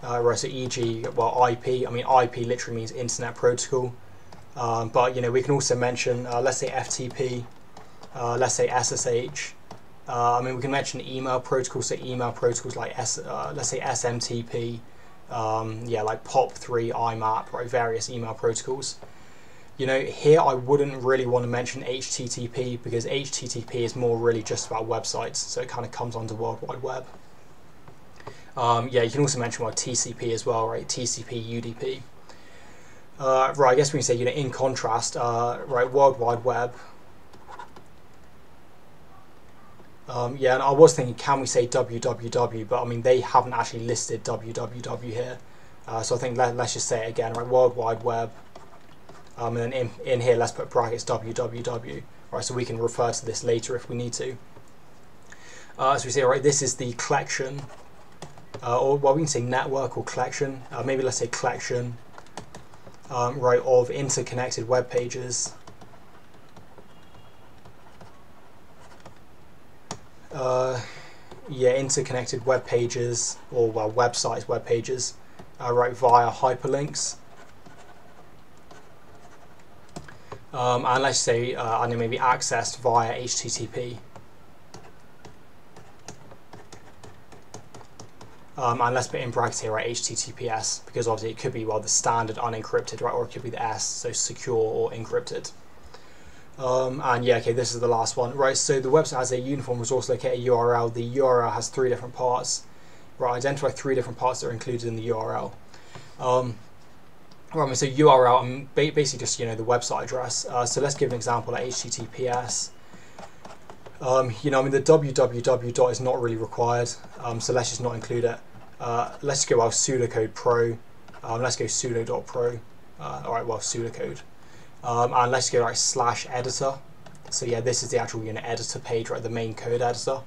Uh, right, so for example, well, I P, I mean, I P literally means internet protocol. Um, but you know, we can also mention, uh, let's say F T P, uh, let's say S S H. Uh, I mean, we can mention email protocols, so email protocols like S, uh, let's say S M T P, um, yeah, like P O P three, I M A P, right? Various email protocols. You know, here I wouldn't really want to mention H T T P because H T T P is more really just about websites, so it kind of comes onto World Wide Web. Um, yeah, you can also mention like T C P as well, right? T C P U D P. Uh, right, I guess we can say, you know, in contrast, uh, right, World Wide Web. Um, yeah, and I was thinking, can we say W W W? But I mean, they haven't actually listed W W W here. Uh, so I think let, let's just say it again, right, World Wide Web. Um, and then in, in here, let's put brackets W W W, right, so we can refer to this later if we need to. Uh, so we say, right, this is the collection, uh, or well, we can say network or collection, uh, maybe let's say collection, um, right, of interconnected web pages. Uh, yeah, interconnected web pages, or well, websites, web pages, uh, right, via hyperlinks. Um, and let's say, uh, and it may be accessed via H T T P. Um, and let's put in brackets here, right, H T T P S, because obviously it could be, well, the standard unencrypted, right, or it could be the S, so secure or encrypted. Um, and yeah, okay, this is the last one, right, so the website has a uniform resource locator U R L. The U R L has three different parts, right, identify three different parts that are included in the U R L. Um, Right, so U R L, and basically just, you know, the website address. Uh, so let's give an example like H T T P S. Um, you know, I mean, the www dot is not really required, um, so let's just not include it. Uh, let's go our pseudocode.pro. Um, let's go pseudo dot pro. Uh, all right, well, pseudocode. Um, and let's go like slash editor. So yeah, this is the actual, you know, editor page, right, the main code editor.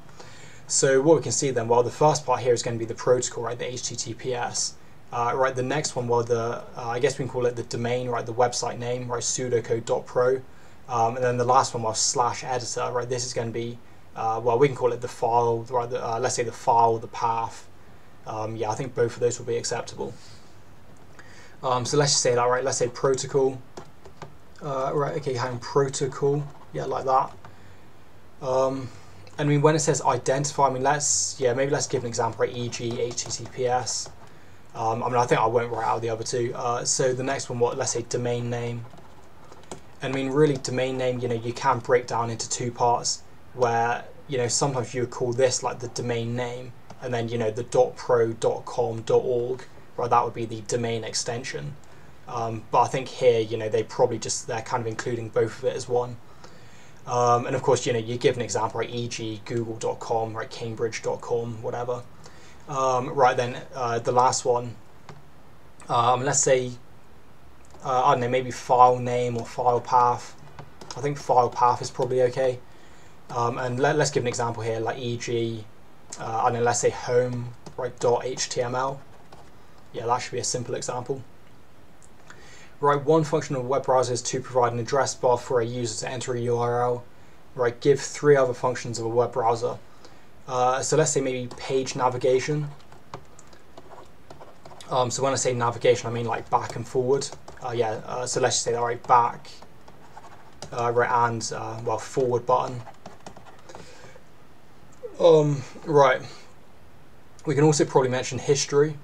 So what we can see then, well, the first part here is going to be the protocol, right, the H T T P S. Uh, right, the next one, well, the uh, I guess we can call it the domain, right, the website name, right, pseudocode dot pro, um, and then the last one was well, slash editor, right, this is going to be, uh, well, we can call it the file, right, the, uh, let's say the file, the path, um, yeah, I think both of those will be acceptable. Um, so let's just say that, right, let's say protocol, uh, right, okay, hang protocol, yeah, like that. Um, and I mean, when it says identify, I mean, let's, yeah, maybe let's give an example, right, for example, H T T P S. Um, I mean, I think I won't write out the other two. Uh, so the next one, what? Let's say domain name. And I mean, really, domain name. You know, you can break down into two parts, where you know sometimes you would call this like the domain name, and then you know the .pro, .com, .org, right? That would be the domain extension. Um, but I think here, you know, they probably just they're kind of including both of it as one. Um, and of course, you know, you give an example, right? for example, Google dot com, right? Cambridge dot com, whatever. Um, right then, uh, the last one, um, let's say, uh, I don't know, maybe file name or file path. I think file path is probably okay. Um, and let, let's give an example here, like for example, uh, I don't know, let's say home, right, .html. Yeah, that should be a simple example. Right, one function of web browser is to provide an address bar for a user to enter a U R L. Right, give three other functions of a web browser. Uh, so let's say maybe page navigation. Um, so when I say navigation, I mean like back and forward. Uh, yeah. Uh, so let's just say that, right, back, uh, right, and uh, well, forward button. Um, right. We can also probably mention history.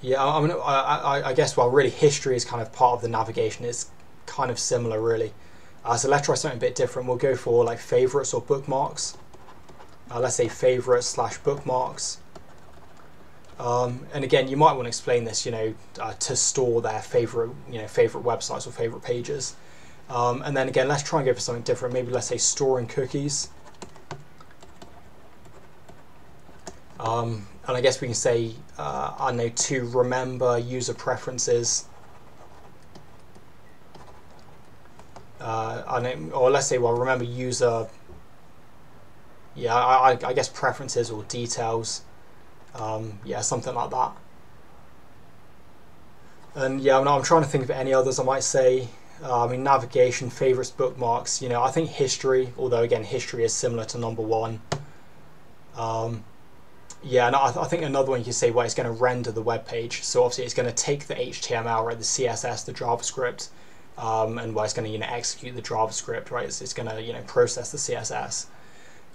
Yeah. I mean, I, I, I guess well, really, history is kind of part of the navigation. It's kind of similar, really. Uh, so let's try something a bit different. We'll go for like favorites or bookmarks. Uh, let's say favorites slash bookmarks. Um, and again, you might want to explain this, you know, uh, to store their favorite, you know, favorite websites or favorite pages. Um, and then again, let's try and go for something different. Maybe let's say storing cookies. Um, and I guess we can say, uh, I don't know, to remember user preferences. Uh, I don't, or let's say, well, remember user. Yeah, I, I guess preferences or details, um, yeah, something like that. And yeah, I'm, I'm trying to think of any others I might say. Uh, I mean, navigation, favorites, bookmarks. You know, I think history. Although again, history is similar to number one. Um, yeah, and I, th I think another one you could say, well, it's going to render the web page. So obviously, it's going to take the H T M L, right, the C S S, the JavaScript, um, and well, it's going to you know execute the JavaScript, right? It's, it's going to you know process the C S S.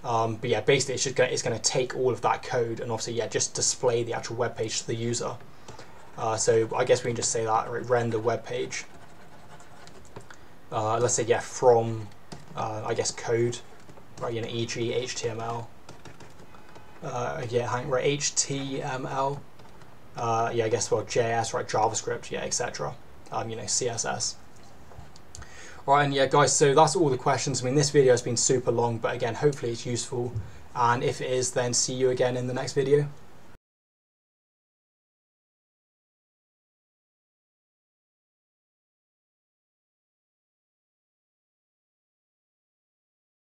Um, but yeah, basically it's just gonna, it's going to take all of that code and obviously yeah, just display the actual web page to the user. Uh, so I guess we can just say that, right, render web page. uh, let's say, yeah, from, uh, I guess, code, right, you know, for example, H T M L, uh, yeah, right, H T M L, uh, yeah, I guess, well, J S, right, JavaScript, yeah, et cetera, um, you know, C S S. All right, and yeah, guys, so that's all the questions. I mean, this video has been super long, but again, hopefully it's useful. And if it is, then see you again in the next video.